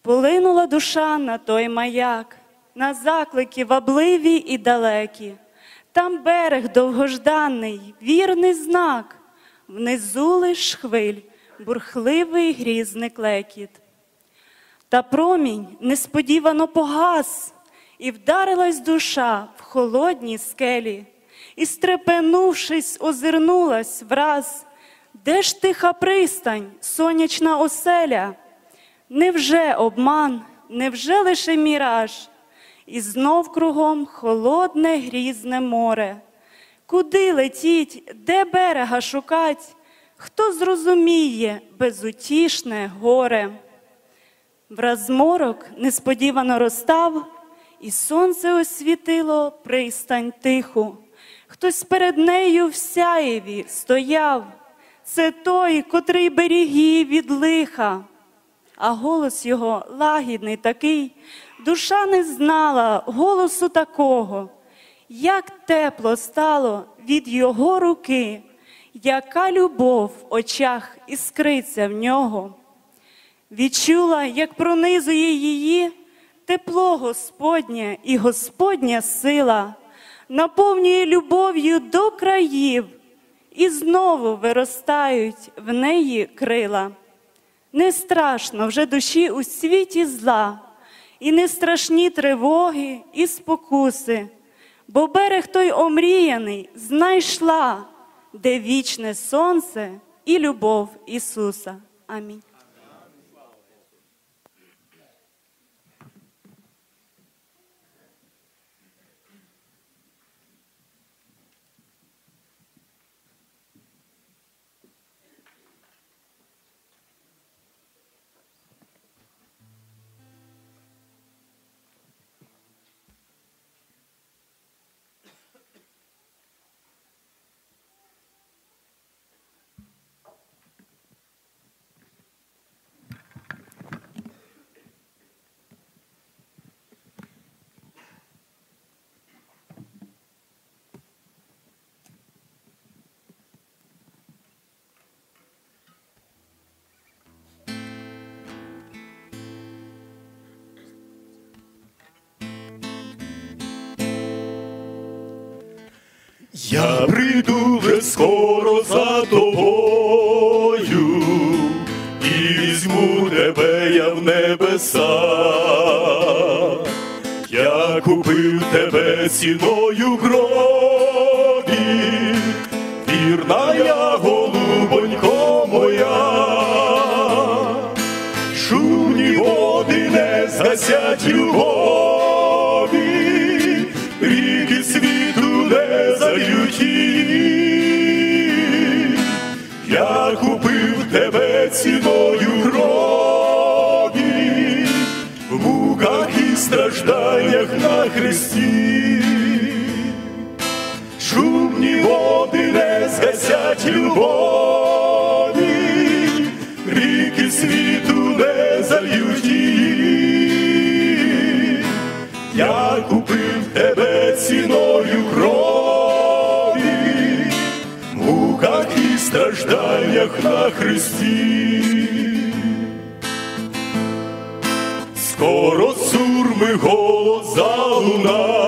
Полинула душа на той маяк, на заклики вабливі і далекі. Там берег довгожданий, вірний знак, внизу лиш хвиль, бурхливий грізний клекіт. Та промінь несподівано погас, і вдарилась душа в холодні скелі, і, стрепенувшись, озирнулась враз. Де ж тиха пристань, сонячна оселя? Невже обман, невже лише міраж? І знов кругом холодне грізне море. Куди летіть, де берега шукать? Хто зрозуміє безутішне горе? Враз морок несподівано розстав, і сонце освітило пристань тиху. Хтось перед нею в сяєві стояв, це той, котрий беріг її від лиха. А голос його лагідний такий, душа не знала голосу такого. Як тепло стало від його руки, яка любов в очах іскриться в нього. Відчула, як пронизує її тепло Господнє і Господня сила, наповнює любов'ю до країв, і знову виростають в неї крила. Не страшно вже душі у світі зла, і не страшні тривоги і спокуси, бо берег той омріяний знайшла, де вічне сонце і любов Ісуса. Амінь. Я прийду вже скоро за тобою, і візьму тебе я в небеса. Я купив тебе ціною крові, вірна я, голубонько моя. Шумні води не згасять любові, ріки світу не зальють її. Я купив тебе ціною крові, в муках і стражданнях на хресті. Шумні води не згасять любові, ріки світу не зальють її. Я купив тебе ціною крові, в муках і стражданнях на хресті. Скоро сурми голос залунає,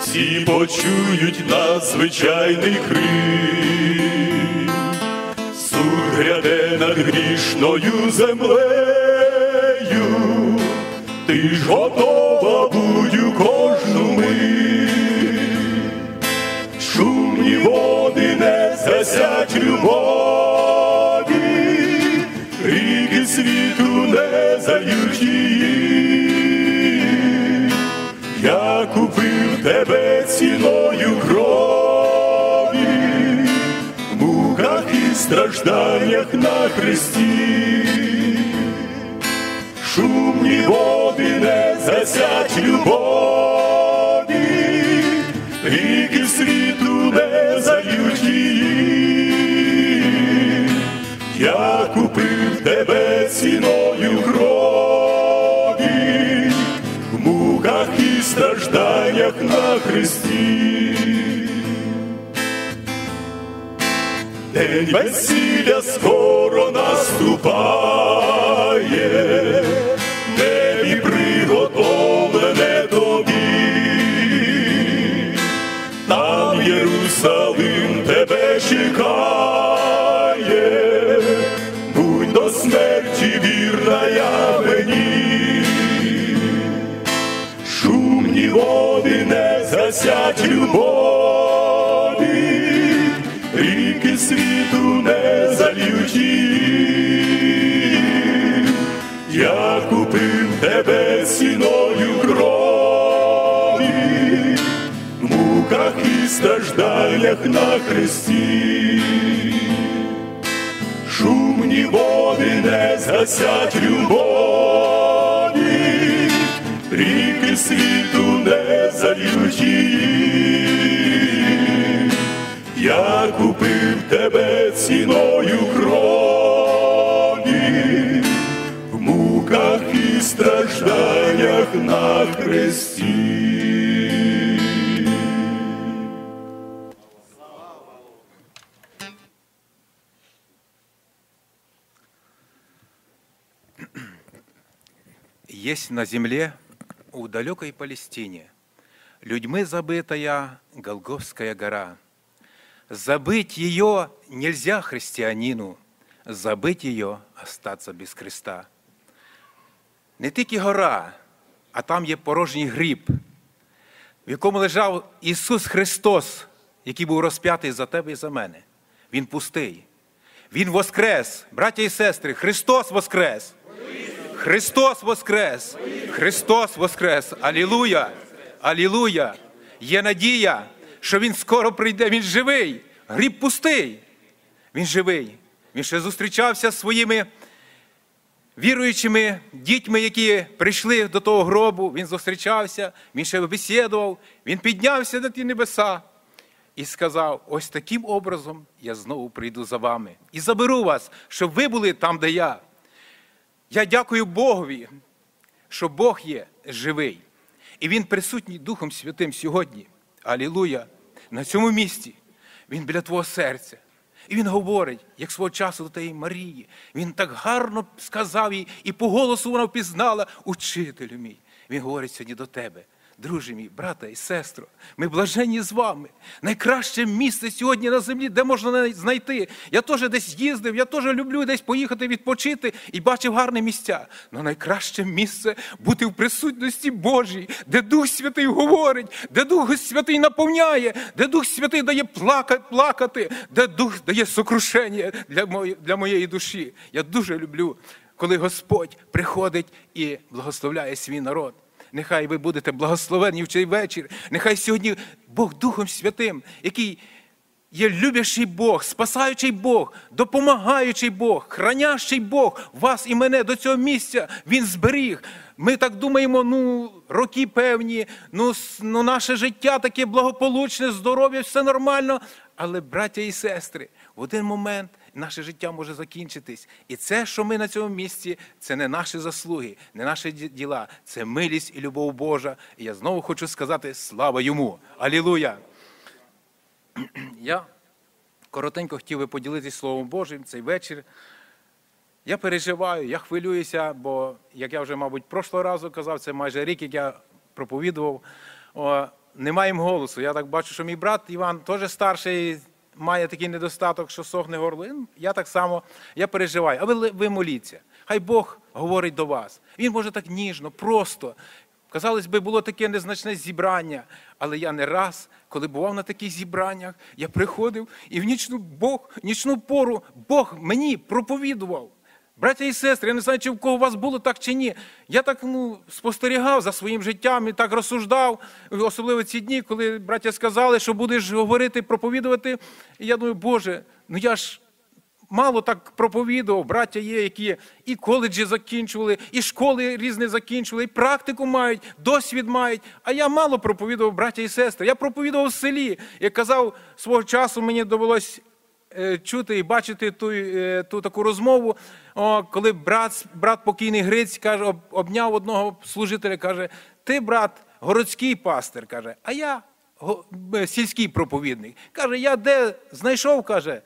всі почують надзвичайний крик. Суд гряде над грішною землею, ти ж готова будь у кожну мить. Шумні води не засять любові, світу не зальють її. Я купив тебе ціною крові, в муках і стражданнях на хресті. Шумні води не засять любові, ріки світу не зальють її. Я купив тебе ціною крові, в муках і стражданнях на хресті. День весілля скоро наступає, небі приготовлене тобі. Там Єрусалим тебе чекає, будь до смерті вірна я мені. Шумні води не засять любові, ріки світу не зальють її. Я купив тебе ціною крові, в муках і стражданнях на хресті. Шумні води не згасять любові, ріки світу не зальють її. Я купив тебе ціною крові, в муках і стражданнях на хресті. Есть на земле у далекой Палестине людьми забытая Голгофская гора. Забыть ее нельзя христианину, забыть ее остаться без креста. Не тільки гора, а там є порожній гріб, в якому лежав Ісус Христос, який був розп'ятий за тебе і за мене. Він пустий. Він воскрес. Браття і сестри, Христос воскрес! Христос воскрес! Христос воскрес! Алілуя! Алілуя! Є надія, що Він скоро прийде. Він живий. Гріб пустий. Він живий. Він ще зустрічався з своїми віруючими дітьми, які прийшли до того гробу. Він зустрічався, він ще бесідував, він піднявся на ті небеса і сказав: ось таким образом я знову прийду за вами і заберу вас, щоб ви були там, де я. Я дякую Богові, що Бог є живий. І Він присутній Духом Святим сьогодні. Алілуя! На цьому місці Він біля твого серця. І Він говорить, як свого часу до тієї Марії. Він так гарно сказав їй, і по голосу вона впізнала: учителю мій. Він говорить сьогодні до тебе: друже мій, брата і сестро, ми блаженні з вами. Найкраще місце сьогодні на землі, де можна знайти. Я теж десь їздив, я теж люблю десь поїхати відпочити і бачив гарні місця. Но найкраще місце бути в присутності Божій, де Дух Святий говорить, де Дух Святий наповняє, де Дух Святий дає плакати, де Дух дає сокрушення для моєї душі. Я дуже люблю, коли Господь приходить і благословляє свій народ. Нехай ви будете благословені в цей вечір. Нехай сьогодні Бог Духом Святим, який є любящий Бог, спасаючий Бог, допомагаючий Бог, хранящий Бог вас і мене до цього місця, Він зберіг. Ми так думаємо, роки певні, наше життя таке благополучне, здоров'я, все нормально. Але, браття і сестри, в один момент наше життя може закінчитись. І це, що ми на цьому місці, це не наші заслуги, не наші діла. Це милість і любов Божа. І я знову хочу сказати: слава Йому! Алілуя! Я коротенько хотів би поділитись Словом Божим цей вечір. Я переживаю, я хвилююся, бо, як я вже, мабуть, прошлого разу казав, це майже рік, як я проповідував, не маємо голосу. Я так бачу, що мій брат Іван, теж старший, має такий недостаток, що сохне горло. Я так само, я переживаю. А ви моліться. Хай Бог говорить до вас. Він може так ніжно, просто. Казалось би, було таке незначне зібрання, але я не раз, коли бував на таких зібраннях, я приходив, і в нічну пору Бог мені проповідував. Браття і сестри, я не знаю, чи в кого у вас було так чи ні. Я так спостерігав за своїм життям і так розсуждав, особливо ці дні, коли браття сказали, що будеш говорити, проповідувати. І я думаю, Боже, я ж мало так проповідував. Браття є, які і коледжі закінчували, і школи різні закінчували, і практику мають, досвід мають. А я мало проповідував, браття і сестри. Я проповідував в селі. Як казав, свого часу мені довелось чути і бачити ту таку розмову, коли брат покійний Гриць, каже, обняв одного служителя, каже, ти, брат, городський пастир, каже, а я сільський проповідник. Каже, я де знайшов, каже,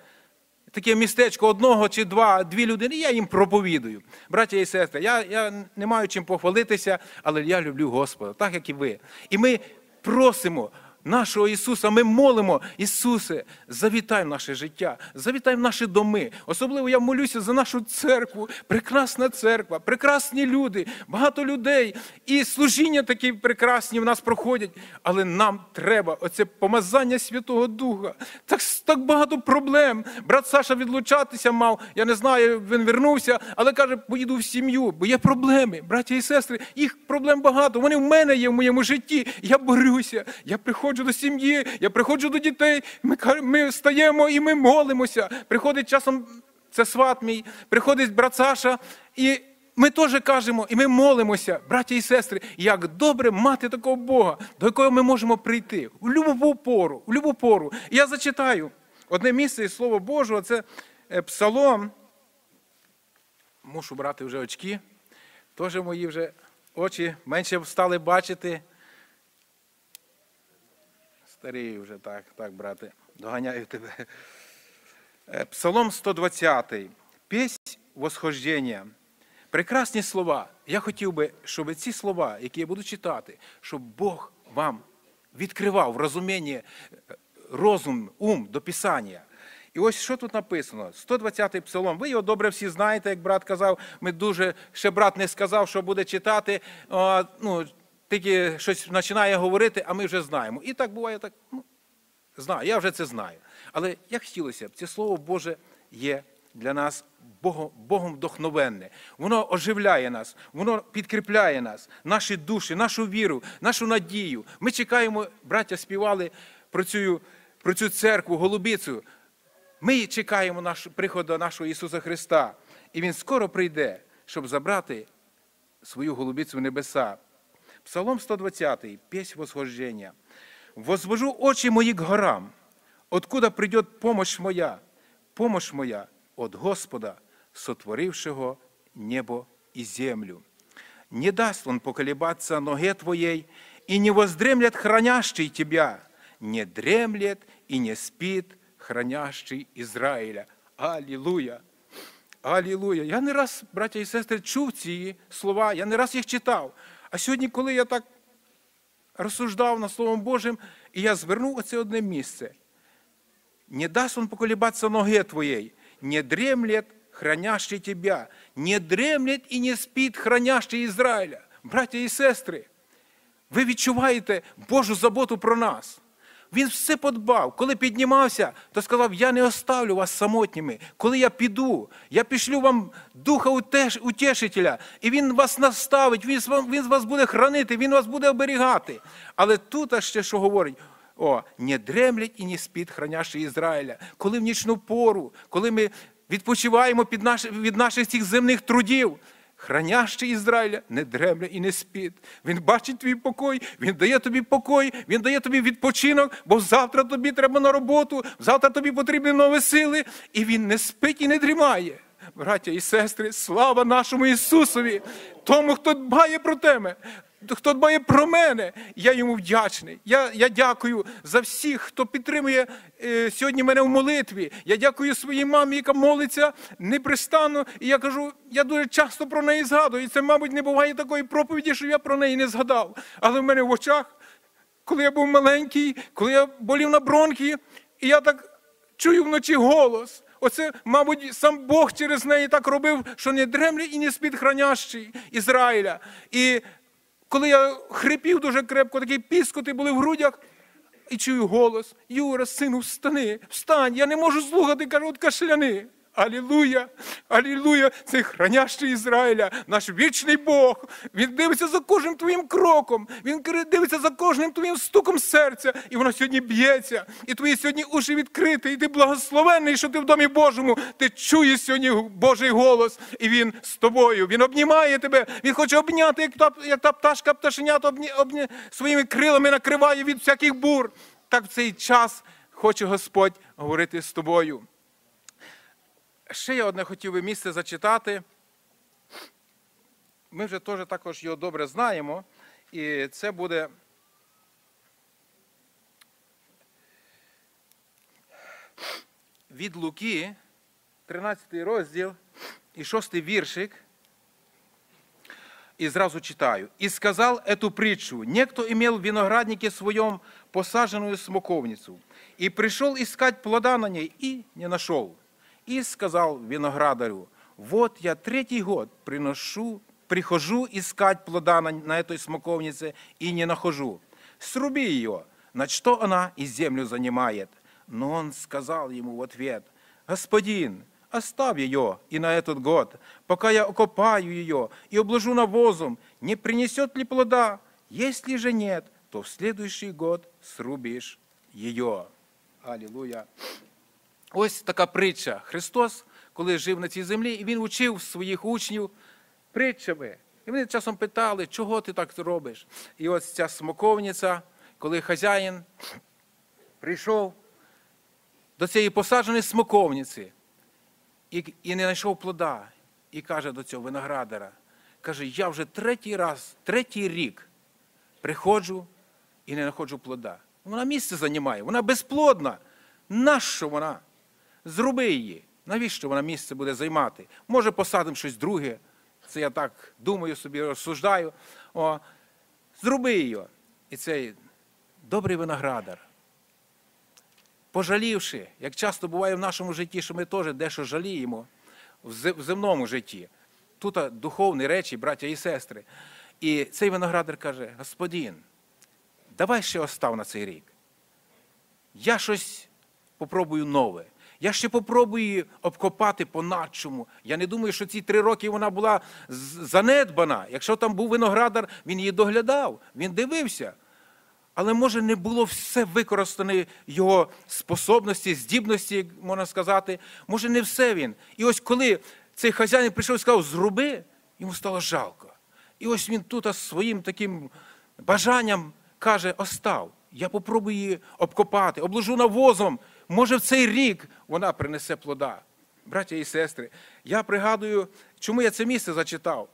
таке містечко одного чи дві людини, я їм проповідую. Браття і сестри, я не маю чим похвалитися, але я люблю Господа, так як і ви. І ми просимо нашого Ісуса, ми молимо, Ісусе, завітай в наше життя, завітай в наші доми. Особливо я молюся за нашу церкву, прекрасна церква, прекрасні люди, багато людей, і служіння такі прекрасні в нас проходять, але нам треба оце помазання Святого Духа. Так багато проблем. Брат Саша відлучатися мав, я не знаю, він вернувся, але каже, поїду в сім'ю, бо є проблеми. Браття і сестри, їх проблем багато, вони в мене є в моєму житті, я борюся, я приходжу до сім'ї, я приходжу до дітей, ми стаємо і ми молимося. Приходить часом, це сват мій, приходить брат Саша, і ми теж кажемо, і ми молимося, браття і сестри, як добре мати такого Бога, до якого ми можемо прийти, у любу пору, у любу пору. І я зачитаю одне місце із Слова Божого, це Псалом, мушу брати вже очки, теж мої вже очі менше стали бачити, старію вже, так, брате, доганяю тебе. Псалом 120, «Піснь восхождення». Прекрасні слова. Я хотів би, щоб ці слова, які я буду читати, щоб Бог вам відкривав розуміння, розум, ум до Писання. І ось що тут написано, 120-й псалом, ви його добре всі знаєте, як брат казав, ще брат не сказав, що буде читати, тільки щось починає говорити, а ми вже знаємо. І так буває, знаю, я вже це знаю. Але як хотілося б, це Слово Боже є для нас Богом вдохновенне. Воно оживляє нас, воно підкріпляє нас, наші душі, нашу віру, нашу надію. Ми чекаємо, браття співали про цю церкву, голубицю. Ми чекаємо приходу нашого Ісуса Христа. І Він скоро прийде, щоб забрати свою голубицю в небеса. Псалом 120, «Песнь восхождения». «Возвожу очи мои к горам, откуда придет помощь моя от Господа, сотворившего небо и землю. Не даст Он поколебаться ноге твоей, и не воздремлет хранящий тебя, не дремлет и не спит хранящий Израиля». Аллилуйя! Аллилуйя! Я не раз, братья и сестры, чув ці слова, я не раз їх читав. А сьогодні, коли я так розсуждав над Словом Божим, і я звернув оце одне місце. «Не дасть он поколебаться ноге твоєй, не дремлет хранящий тебя, не дремлет і не спить хранящий Ізраїля». Браття і сестри, ви відчуваєте Божу заботу про нас. Він все подбав. Коли піднімався, то сказав, я не оставлю вас самотніми. Коли я піду, я пішлю вам Духа Утешителя, і Він вас наставить, Він вас буде хранити, Він вас буде оберігати. Але тут аж ще що говорить, не дремлять і не спить хранящий Ізраїля. Коли в нічну пору, коли ми відпочиваємо від наших цих земних трудів, хранящий Ізраїля не дремля і не спить. Він бачить твій покой, Він дає тобі покой, Він дає тобі відпочинок, бо завтра тобі треба на роботу, завтра тобі потрібні нові сили, і Він не спить і не дрімає. Браття і сестри, слава нашому Ісусові, тому, хто дбає про тебе, хто дбає про мене, я йому вдячний. Я дякую за всіх, хто підтримує сьогодні мене в молитві. Я дякую своїй мамі, яка молиться непрестанно. І я кажу, я дуже часто про неї згадую. І це, мабуть, не буває такої проповіді, що я про неї не згадав. Але в мене в очах, коли я був маленький, коли я болів на бронхі, і я так чую вночі голос. Оце, мабуть, сам Бог через неї так робив, що не дремлі і не спить хранящий Ізраїля. І коли я хрипів дуже крепко, такі піскоти були в грудях, і чую голос, Юра, сину, встань, я не можу слухати, кажу, от кашляни. Алілуя! Алілуя! Цей хранящий Ізраїля, наш вічний Бог. Він дивиться за кожним твоїм кроком. Він дивиться за кожним твоїм стуком серця. І воно сьогодні б'ється. І твої сьогодні уші відкриті. І ти благословений, що ти в Домі Божому. Ти чуєш сьогодні Божий голос. І Він з тобою. Він обнімає тебе. Він хоче обняти, як та пташка пташенята своїми крилами накриває від всяких бур. Так в цей час хоче Господь говорити з тобою. Ще я одне хотів би місце зачитати. Ми вже теж також його добре знаємо. І це буде від Луки, 13 розділ і 6 віршик. И сразу читаю. «И сказал эту притчу, некто имел в винограднике своем посаженную смоковницу, и пришел искать плода на ней, и не нашел. И сказал виноградарю, вот я третий год прихожу искать плода на этой смоковнице, и не нахожу. Сруби ее, на что она и землю занимает. Но он сказал ему в ответ, господин, оставь ее и на этот год, пока я окопаю ее и обложу навозом, не принесет ли плода? Если же нет, то в следующий год срубишь ее». Алілуя! Ось така притча. Христос, коли жив на цій землі, і Він учив своїх учнів притчами. І вони часом питали, чого ти так робиш? І ось ця смоковниця, коли хазяїн прийшов до цієї посадженої смоковниці, і не знайшов плода. І каже до цього виноградара, каже, я вже третій рік приходжу і не знаходжу плода. Вона місце займає, вона безплодна. Нащо вона? Зруби її. Навіщо вона місце буде займати? Може посадимо щось друге. Це я так думаю собі, розсуждаю. Зруби її. І цей добрий виноградар, пожалівши, як часто буває в нашому житті, що ми теж дещо жаліємо в земному житті. Тут духовні речі, браття і сестри. І цей виноградар каже, господин, давай ще остав на цей рік. Я щось попробую нове. Я ще попробую обкопати по-начому. Я не думаю, що ці 3 роки вона була занедбана. Якщо там був виноградар, він її доглядав, він дивився. Але, може, не було все використане його способності, здібності, можна сказати. Може, не все він. І ось коли цей хазяїн прийшов і сказав, зруби, йому стало жалко. І ось він тут своїм таким бажанням каже, остав, я попробую її обкопати, обложу навозом, може в цей рік вона принесе плода. Браття і сестри, я пригадую, чому я це місце зачитав.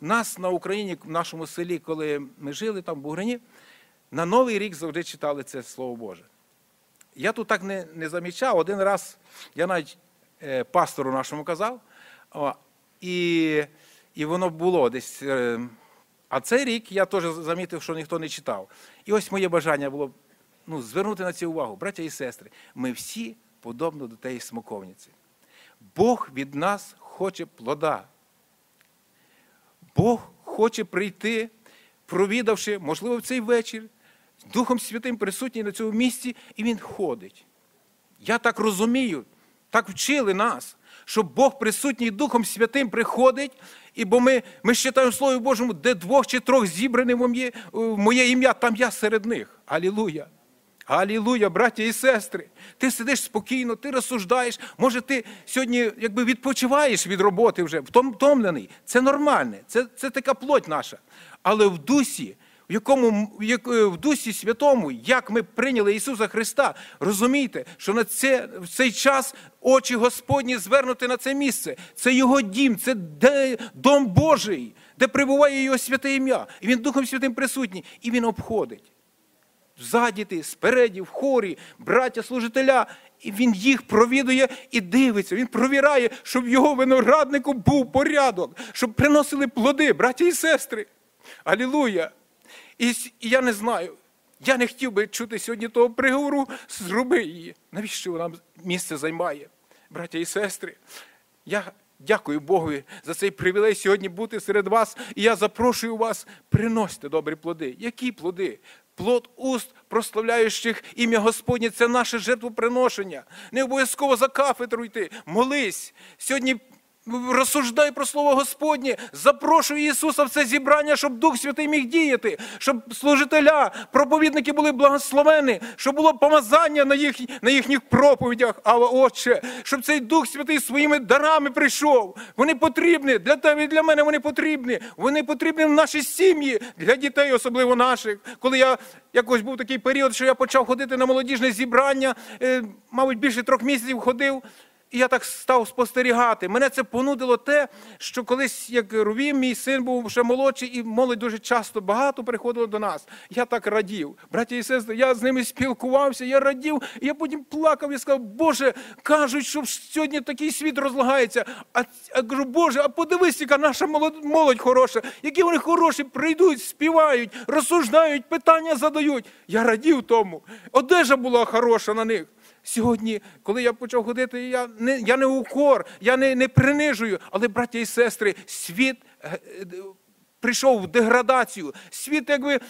Нас на Україні, в нашому селі, коли ми жили там в Бугрині, на Новий рік завжди читали це Слово Боже. Я тут так не замічав. Один раз я навіть пастору нашому казав, і воно було десь. А цей рік я теж замітив, що ніхто не читав. І ось моє бажання було звернути на це увагу. Браття і сестри, ми всі подобно до тієї смоковниці. Бог від нас хоче плода. Бог хоче прийти, провідавши, можливо, в цей вечір, Духом Святим присутній на цьому місці, і Він ходить. Я так розумію, так вчили нас, що Бог присутній Духом Святим приходить, і бо ми читаємо Слово Божому, де 2 чи 3 зібрані в моє ім'я, там я серед них. Алілуя! Алілуя, браття і сестри! Ти сидиш спокійно, ти розсуждаєш, може ти сьогодні відпочиваєш від роботи вже, втомлений. Це нормально, це така плоть наша. Але в дусі, в дусі святому, як ми прийняли Ісуса Христа, розумійте, що в цей час очі Господні звернути на це місце. Це Його дім, це дом Божий, де перебуває Його святе ім'я. І Він Духом Святим присутній, і Він обходить. Ззаді ти, спереді, в хорі, браття, служителя. І Він їх провідує і дивиться. Він провіряє, щоб в його винограднику був порядок. Щоб приносили плоди, браття і сестри. Алілуя! І я не знаю, я не хотів би чути сьогодні того приговору, зруби її. Навіщо вона місце займає? Браття і сестри, я дякую Богу за цей привілей сьогодні бути серед вас. І я запрошую вас, приносьте добрі плоди. Які плоди? плод уст прославляючих ім'я Господнє – це наше жертвоприношення. Не обов'язково за кафедру йти, молись. Сьогодні розсуждай про Слово Господнє, запрошуй Ісуса в це зібрання, щоб Дух Святий міг діяти, щоб служителя, проповідники були благословені, щоб було помазання на їхніх проповідях, Ава Отче, щоб цей Дух Святий своїми дарами прийшов. Вони потрібні, для тебе і для мене вони потрібні в нашій сім'ї, для дітей, особливо наших. Коли я якось був такий період, що я почав ходити на молодіжне зібрання, мабуть, більше 3 місяців ходив, і я так став спостерігати. Мене це понудило те, що колись, як Рувім, мій син був ще молодший, і молодь дуже часто, багато приходило до нас. Я так радів. Браті і сестри, я з ними спілкувався, я радів, і я потім плакав і сказав: Боже, кажуть, що сьогодні такий світ розлагається. А кажу: Боже, а подивись, яка наша молодь хороша, які вони хороші, прийдуть, співають, розсуждають, питання задають. Я радів тому. Одежа була хороша на них. Сьогодні, коли я почав ходити, я не укор, я не принижую, але, браття і сестри, світ прийшов в деградацію, світ якби,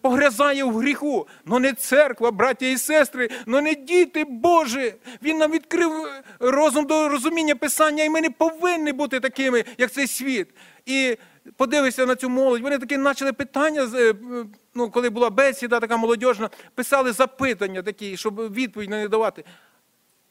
погрязає в гріху, но не церква, браття і сестри, но не діти Божі. Він нам відкрив розум до розуміння Писання, і ми не повинні бути такими, як цей світ. І подивися на цю молодь, вони таки почали питання, коли була бесіда така молодіжна, писали запитання такі, щоб відповідь не давати.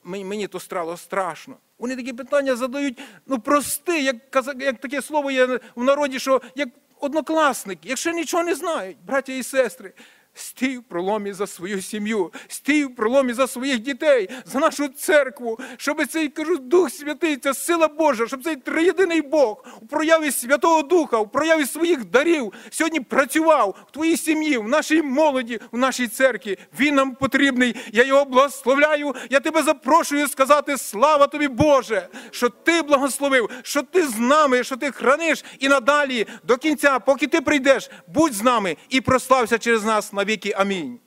Мені то стало страшно. Вони такі питання задають, прости, як таке слово є в народі, що як однокласники, якщо нічого не знають, браття і сестри. Стій в проломі за свою сім'ю, стій в проломі за своїх дітей, за нашу церкву, щоб цей, Дух Святий, ця сила Божа, щоб цей триєдиний Бог у прояві Святого Духа, у прояві своїх дарів сьогодні працював в твоїй сім'ї, в нашій молоді, в нашій церкві. Він нам потрібний, я його благословляю, я тебе запрошую сказати: слава тобі, Боже, що ти благословив, що ти з нами, що ти храниш, і надалі, до кінця, поки ти прийдеш, будь з нами і прослався через нас на віки. Амінь.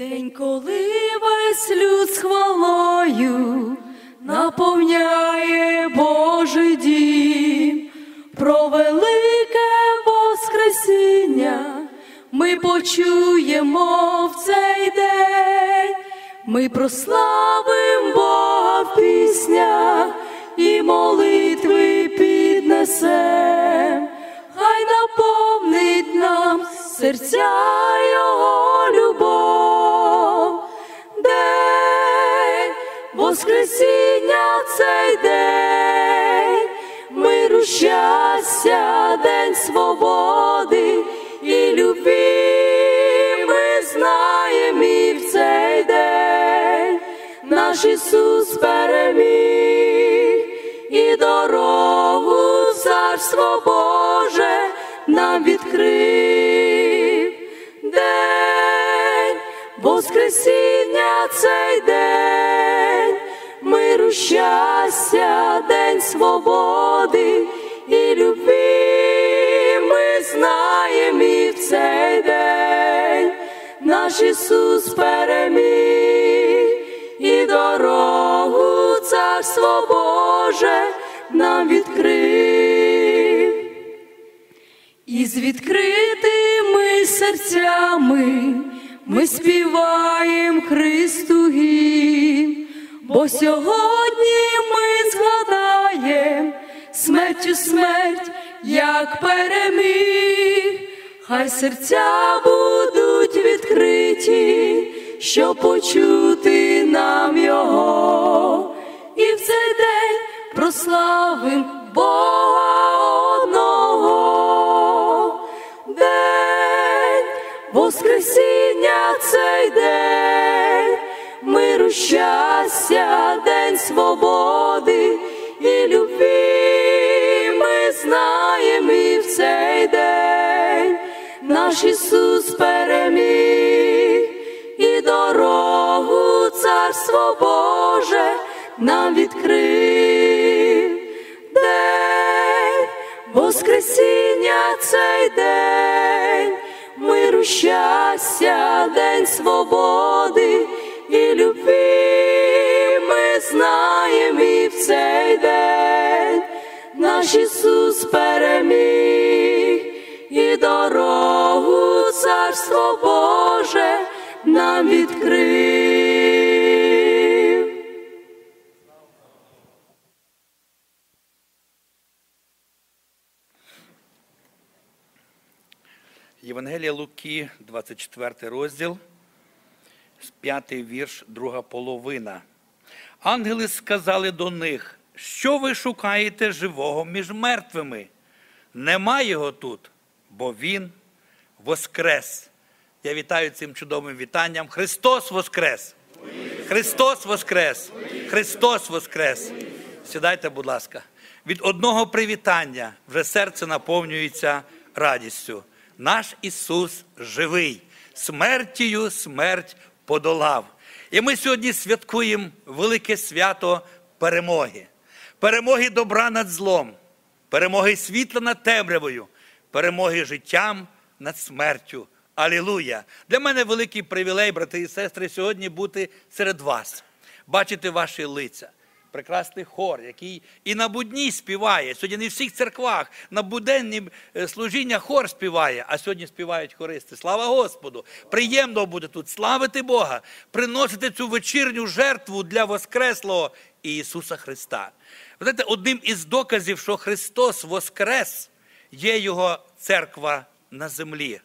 День, коли весь люд з хвалою наповняє Божий дім, про велике Воскресіння ми почуємо в цей день. Ми прославим Бога в піснях і молитви піднесем. Хай наповнить нам серця Його любов. День Воскресіння, цей день миру, щастя, день свободи і любві. Ми знаємо і в цей день наш Ісус переміг, і дорогу в Царство Боже нам відкрив. День Воскресіння, цей день миру, щастя, день свободи і любві. Ми знаємо і в цей день наш Ісус переміг, і дорогу в Царство Боже нам відкрив. І з відкритими серцями ми співаємо Христу гімн, бо сьогодні ми згадаємо смертю смерть, як переміг. Хай серця будуть відкриті, щоб почути нам Його. І в цей день прославим Бога одного. День Воскресіння, цей день миру, щастя, день свободи і любві. Ми знаємо і в цей день наш Ісус переміг, і дорогу в Царство Боже нам відкрив. День Воскресіння, цей день миру, щастя, день свободи і любві. Ми знаємо і в цей день наш Ісус переміг, і дорогу в Царство Боже нам відкрив. Євангелія Луки, 24 розділ, 5-й вірш, друга половина. Ангели сказали до них: що ви шукаєте живого між мертвими? Нема його тут, бо він воскрес. Я вітаю цим чудовим вітанням. Христос воскрес! Христос воскрес! Христос воскрес! Сідайте, будь ласка. Від одного привітання вже серце наповнюється радістю. Наш Ісус живий, смертію смерть подолав. І ми сьогодні святкуємо велике свято перемоги. Перемоги добра над злом, перемоги світла над темрявою, перемоги життям над смертю. Алілуя! Для мене великий привілей, брати і сестри, сьогодні бути серед вас, бачити ваші лиця. Прекрасний хор, який і на будні співає. Сьогодні не в всіх церквах на буденні служіння хор співає, а сьогодні співають хористи. Слава Господу! Приємно буде тут славити Бога, приносити цю вечірню жертву для воскреслого Ісуса Христа. Ви знаєте, одним із доказів, що Христос воскрес, є Його церква на землі.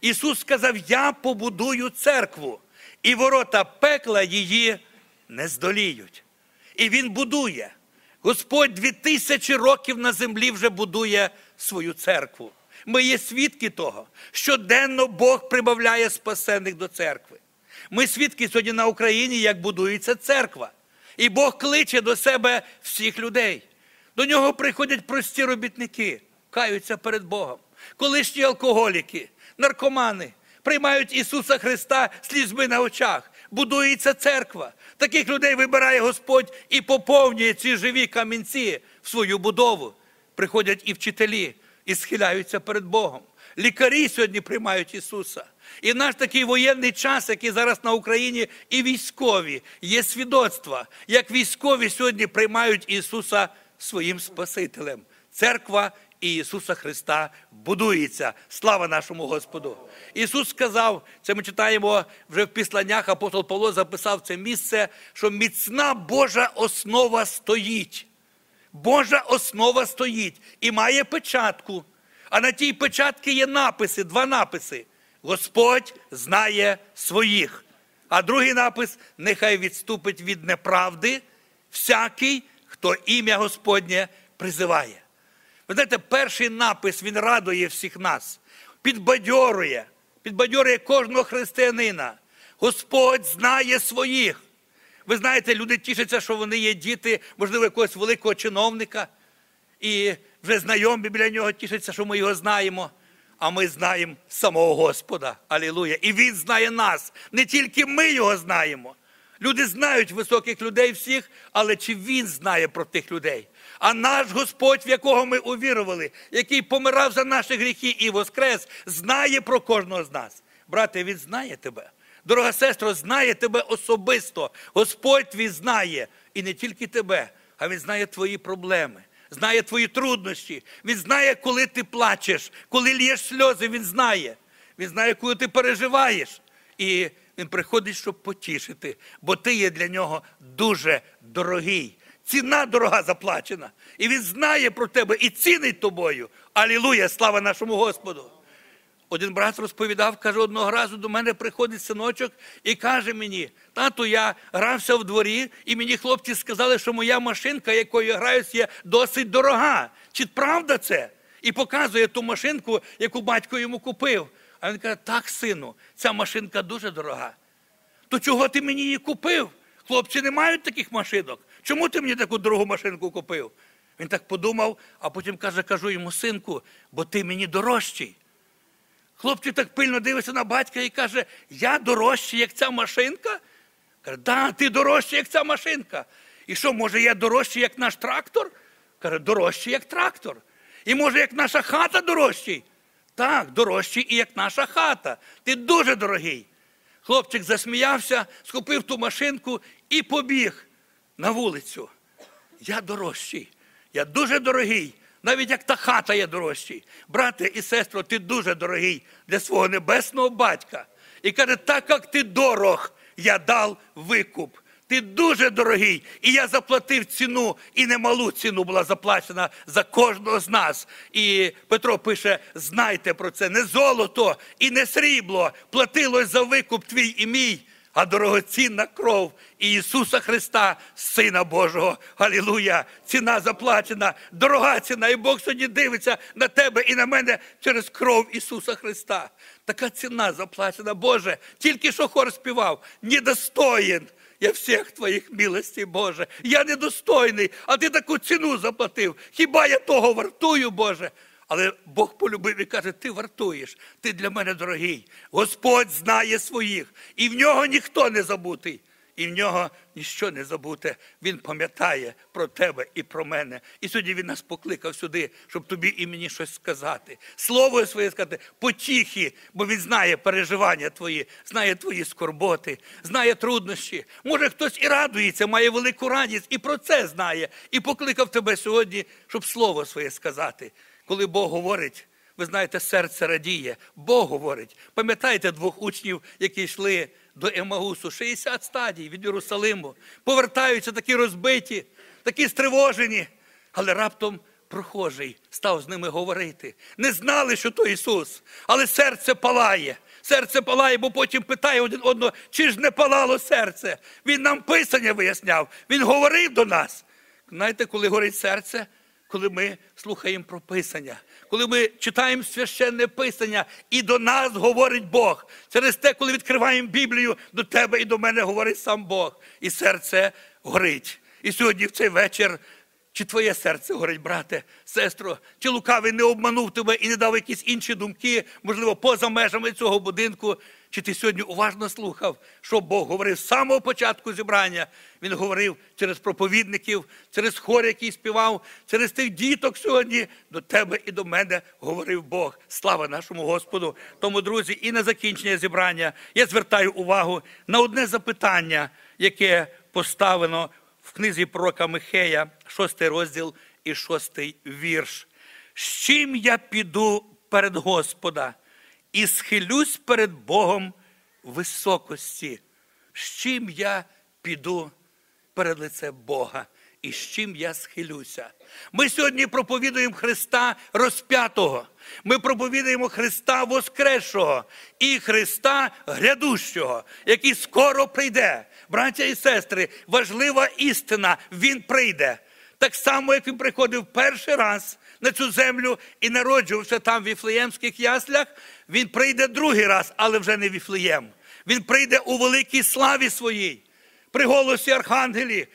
Ісус сказав: я побудую церкву, і ворота пекла її не здоліють. І Він будує. Господь 2000 років на землі вже будує свою церкву. Ми є свідки того. Щоденно Бог прибавляє спасених до церкви. Ми свідки сьогодні на Україні, як будується церква. І Бог кличе до себе всіх людей. До Нього приходять прості робітники, каються перед Богом. Колишні алкоголіки, наркомани приймають Ісуса Христа слізьми на очах. Будується церква. Таких людей вибирає Господь і поповнює ці живі камінці в свою будову. Приходять і вчителі, і схиляються перед Богом. Лікарі сьогодні приймають Ісуса. І в наш такий воєнний час, який зараз на Україні, і військові, є свідоцтва, як військові сьогодні приймають Ісуса своїм Спасителем. Церква Ісуса Христа будується. Слава нашому Господу! Ісус сказав, це ми читаємо вже в Післаннях, апостол Павло записав це місце, що міцна Божа основа стоїть. Божа основа стоїть і має печатку. А на тій печатці є написи, два написи. Господь знає своїх. А другий напис – нехай відступить від неправди всякий, хто ім'я Господнє призиває. Ви знаєте, перший напис, він радує всіх нас, підбадьорює кожного християнина. Господь знає своїх. Ви знаєте, люди тішаться, що вони є діти, можливо, якогось великого чиновника, і вже знайомі біля нього тішаться, що ми його знаємо. А ми знаємо самого Господа. Алілуя. І Він знає нас. Не тільки ми його знаємо. Люди знають високих людей всіх, але чи Він знає про тих людей? А наш Господь, в якого ми увірували, який помирав за наші гріхи і воскрес, знає про кожного з нас. Брате, Він знає тебе. Дорога сестра, знає тебе особисто. Господь твій знає. І не тільки тебе, а Він знає твої проблеми. Знає твої труднощі. Він знає, коли ти плачеш, коли л'єш сльози, Він знає. Він знає, коли ти переживаєш. І Він приходить, щоб потішити, бо ти є для Нього дуже дорогий. Ціна дорога заплачена. І Він знає про тебе і цінить тобою. Алілуя, слава нашому Господу. Один брат розповідав, каже, одного разу до мене приходить синочок і каже мені, тату, я грався в дворі, і мені хлопці сказали, що моя машинка, якою я граюсь, є досить дорога. Чи правда це? І показує ту машинку, яку батько йому купив. А він каже, так, сину, ця машинка дуже дорога. То чого ти мені її купив? Хлопці не мають таких машинок. Чому ти мені таку дорогу машинку купив? Він так подумав, а потім каже, кажу йому, синку, бо ти мені дорожчий. Хлопчик так пильно дивиться на батька і каже, я дорожчий, як ця машинка? Каже, да, ти дорожчий, як ця машинка. І що, може, я дорожчий, як наш трактор? Каже, дорожчий, як трактор. І може, як наша хата дорожчий? Так, дорожчий і як наша хата. Ти дуже дорогий. Хлопчик засміявся, схопив ту машинку і побіг на вулицю. Я дорожчий, я дуже дорогий. Навіть як та хата є дорожчий. Брате і сестро, ти дуже дорогий для свого небесного батька. І каже, так як ти дорог, я дав викуп. Ти дуже дорогий, і я заплатив ціну, і немалу ціну була заплачена за кожного з нас. І Петро пише, знайте про це, не золото і не срібло платилось за викуп твій і мій, а дорогоцінна кров Ісуса Христа, Сина Божого. Алілуя! Ціна заплачена, дорога ціна, і Бог сьогодні дивиться на тебе і на мене через кров Ісуса Христа. Така ціна заплачена, Боже, тільки що хор співав, недостоїн я всіх твоїх милостей, Боже. Я недостойний, а ти таку ціну заплатив. Хіба я того вартую, Боже? Але Бог полюбив і каже, ти вартуєш, ти для мене дорогий. Господь знає своїх, і в нього ніхто не забутий, і в нього ніщо не забуте. Він пам'ятає про тебе і про мене. І сьогодні він нас покликав сюди, щоб тобі і мені щось сказати. Слово своє сказати, потіхи, бо він знає переживання твої, знає твої скорботи, знає труднощі. Може, хтось і радується, має велику радість, і про це знає. І покликав тебе сьогодні, щоб слово своє сказати. Коли Бог говорить, ви знаєте, серце радіє. Бог говорить. Пам'ятаєте двох учнів, які йшли до Емаусу? 60 стадій від Єрусалиму. Повертаються такі розбиті, такі стривожені. Але раптом прохожий став з ними говорити. Не знали, що то Ісус. Але серце палає. Серце палає, бо потім питає один одного, чи ж не палало серце? Він нам Писання виясняв. Він говорив до нас. Знаєте, коли горить серце? Коли ми слухаємо про Писання, коли ми читаємо Священне Писання, і до нас говорить Бог. Через те, коли відкриваємо Біблію, до тебе і до мене говорить сам Бог. І серце горить. І сьогодні в цей вечір, чи твоє серце горить, брате, сестро, чи лукавий не обманув тебе і не дав якісь інші думки, можливо, поза межами цього будинку, Чи ти сьогодні уважно слухав, що Бог говорив з самого початку зібрання? Він говорив через проповідників, через хор, який співав, через тих діток сьогодні. До тебе і до мене говорив Бог. Слава нашому Господу! Тому, друзі, і на закінчення зібрання я звертаю увагу на одне запитання, яке поставлено в книзі пророка Михея, 6 розділ і 6 вірш. «З чим я піду перед Господа? І схилюсь перед Богом високості». З чим я піду перед лице Бога? І з чим я схилюся? Ми сьогодні проповідуємо Христа розп'ятого. Ми проповідуємо Христа воскресшого і Христа грядущого, який скоро прийде. Браття і сестри, важлива істина – Він прийде. Так само, як Він приходив перший раз на цю землю і народжувався там в Віфлеємських яслях, Він прийде другий раз, але вже не в Віфлеєм. Він прийде у великій славі своїй. При голосі архангелів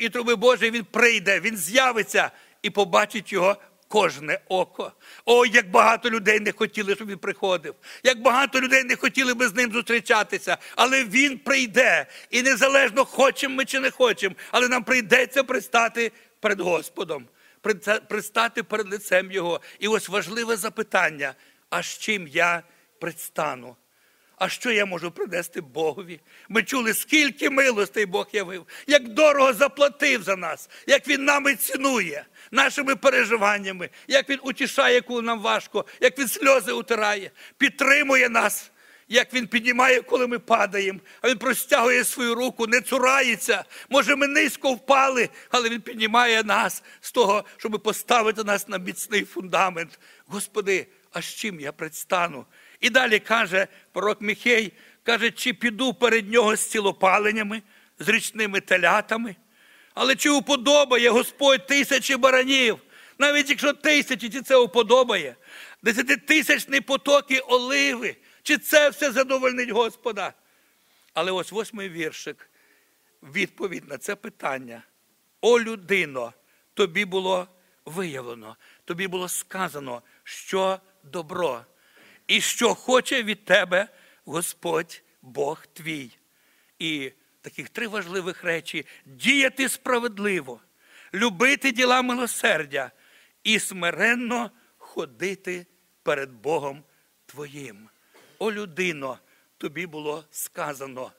і труби Божої Він прийде, Він з'явиться і побачить Його кожне око. Ой, як багато людей не хотіли, щоб Він приходив. Як багато людей не хотіли би з Ним зустрічатися. Але Він прийде. І незалежно, хочемо ми чи не хочемо, але нам прийдеться пристати перед Господом. Пристати перед лицем Його. І ось важливе запитання. А з чим я предстану? А що я можу принести Богові? Ми чули, скільки милостей Бог явив, як дорого заплатив за нас, як Він нами цінує, нашими переживаннями, як Він утішає, коли нам важко, як Він сльози утирає, підтримує нас, як Він піднімає, коли ми падаємо, а Він простягує свою руку, не цурається. Може, ми низько впали, але Він піднімає нас з того, щоб поставити нас на міцний фундамент. Господи, а з чим я предстану? І далі каже пророк Михей, каже, чи піду перед Нього з цілопаленнями, з річними телятами, але чи уподобає Господь 1000 баранів, навіть якщо 1000, чи це уподобає, 10-тисячні потоки оливи, чи це все задовольнить Господа? Але ось 8-й віршик, відповідь на це питання. О, людино, тобі було виявлено, тобі було сказано, що добро, і що хоче від тебе Господь Бог твій. І таких 3 важливих речі. Діяти справедливо, любити діла милосердя і смиренно ходити перед Богом твоїм. О, людино, тобі було сказано.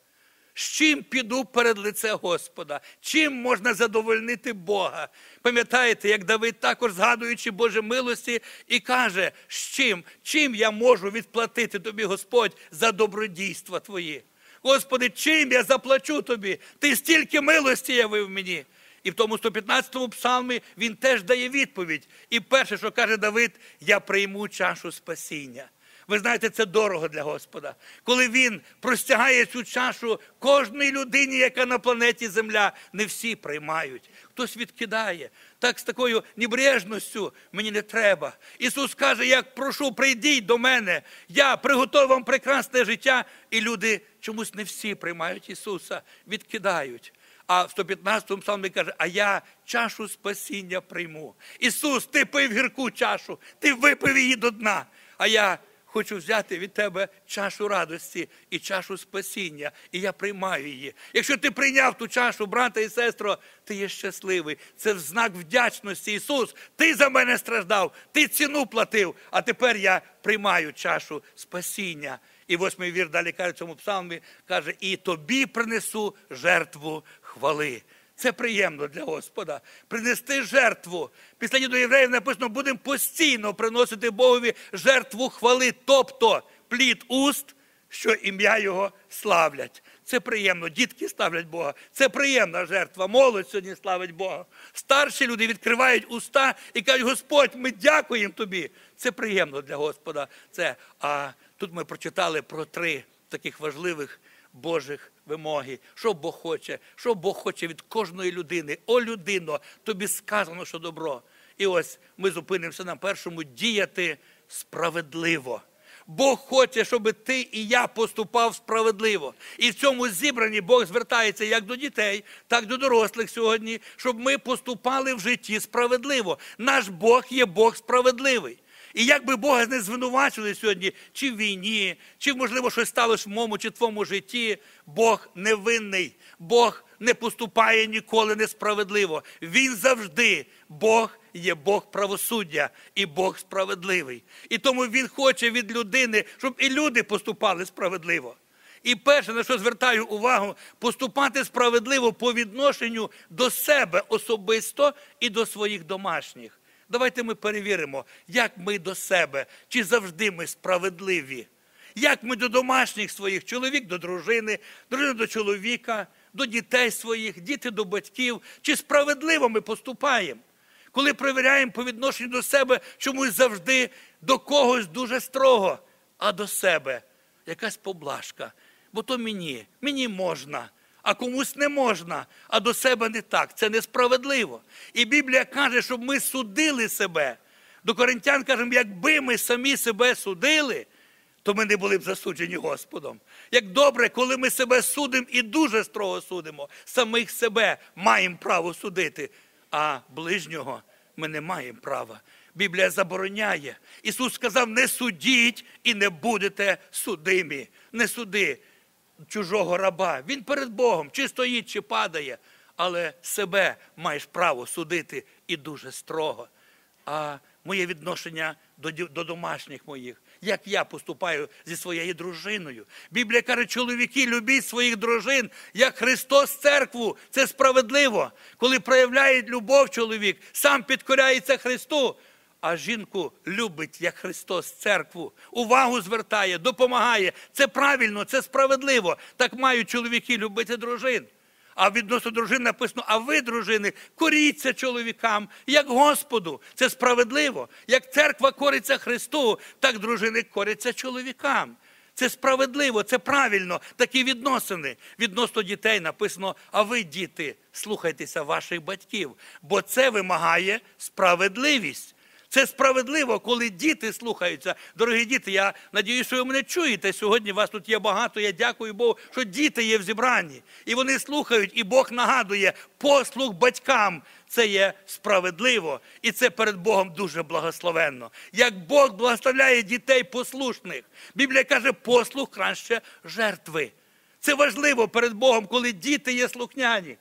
З чим піду перед лице Господа? Чим можна задовольнити Бога? Пам'ятаєте, як Давид, також згадуючи Божі милості, і каже, з чим? Чим я можу відплатити тобі, Господь, за добродійства твої? Господи, чим я заплачу тобі? Ти стільки милості явив мені. І в тому 115-му псалмі він теж дає відповідь. І перше, що каже Давид, я прийму чашу спасіння. Ви знаєте, це дорого для Господа. Коли Він простягає цю чашу кожній людині, яка на планеті Земля, не всі приймають. Хтось відкидає. Так, з такою небрежністю мені не треба. Ісус каже, я прошу, прийдіть до мене, я приготую вам прекрасне життя. І люди чомусь не всі приймають Ісуса, відкидають. А в 115-му псалмі каже, а я чашу спасіння прийму. Ісус, ти пив гірку чашу, ти випив її до дна, а я хочу взяти від тебе чашу радості і чашу спасіння, і я приймаю її. Якщо ти прийняв ту чашу, брата і сестро, ти є щасливий. Це знак вдячності. Ісус, ти за мене страждав, ти ціну платив, а тепер я приймаю чашу спасіння. І 8-й вірш далі каже в цьому псалмі, каже, і тобі принесу жертву хвали. Це приємно для Господа. Принести жертву. Після до євреїв написано, будемо постійно приносити Богові жертву хвали, тобто плід уст, що ім'я Його славлять. Це приємно. Дітки славлять Бога. Це приємна жертва. Молодь сьогодні славить Бога. Старші люди відкривають уста і кажуть, Господь, ми дякуємо Тобі. Це приємно для Господа. Це. А тут ми прочитали про 3 таких важливих Божих вимоги, що Бог хоче від кожної людини. О, людино, тобі сказано, що добро. І ось ми зупинимося на першому, діяти справедливо. Бог хоче, щоб ти і я поступав справедливо. І в цьому зібранні Бог звертається як до дітей, так і до дорослих сьогодні, щоб ми поступали в житті справедливо. Наш Бог є Бог справедливий. І як би Бога не звинувачили сьогодні, чи в війні, чи, можливо, щось сталося в моєму чи твоєму житті, Бог невинний, Бог не поступає ніколи несправедливо. Він завжди, Бог є Бог правосуддя і Бог справедливий. І тому Він хоче від людини, щоб і люди поступали справедливо. І перше, на що звертаю увагу, поступати справедливо по відношенню до себе особисто і до своїх домашніх. Давайте ми перевіримо, як ми до себе, чи завжди ми справедливі. Як ми до домашніх своїх, чоловік до дружини, дружина до чоловіка, до дітей своїх, діти до батьків, чи справедливо ми поступаємо. Коли перевіряємо по відношенню до себе, чомусь завжди до когось дуже строго, а до себе якась поблажка. Бо то мені можна, а комусь не можна, а до себе не так. Це несправедливо. І Біблія каже, щоб ми судили себе. До Корінцян кажемо, якби ми самі себе судили, то ми не були б засуджені Господом. Як добре, коли ми себе судимо і дуже строго судимо, самих себе маємо право судити, а ближнього ми не маємо права. Біблія забороняє. Ісус сказав, не судіть і не будете судимі. Не суди чужого раба. Він перед Богом, чи стоїть, чи падає, але себе маєш право судити і дуже строго. А моє відношення до домашніх моїх, як я поступаю зі своєю дружиною. Біблія каже, чоловіки, любіть своїх дружин, як Христос церкву. Це справедливо. Коли проявляє любов чоловік, сам підкоряється Христу, а жінку любить, як Христос церкву. Увагу звертає, допомагає. Це правильно, це справедливо. Так мають чоловіки любити дружин. А відносно дружин написано, а ви, дружини, коріться чоловікам, як Господу. Це справедливо. Як церква кориться Христу, так дружини коряться чоловікам. Це справедливо, це правильно, такі відносини. Відносно дітей написано, а ви, діти, слухайтеся ваших батьків, бо це вимагає справедливість. Це справедливо, коли діти слухаються. Дорогі діти, я надіюсь, що ви мене чуєте. Сьогодні вас тут є багато. Я дякую Богу, що діти є в зібранні. І вони слухають, і Бог нагадує, послух батькам. Це є справедливо. І це перед Богом дуже благословенно. Як Бог благословляє дітей послушних. Біблія каже, послух краще жертви. Це важливо перед Богом, коли діти є слухняні.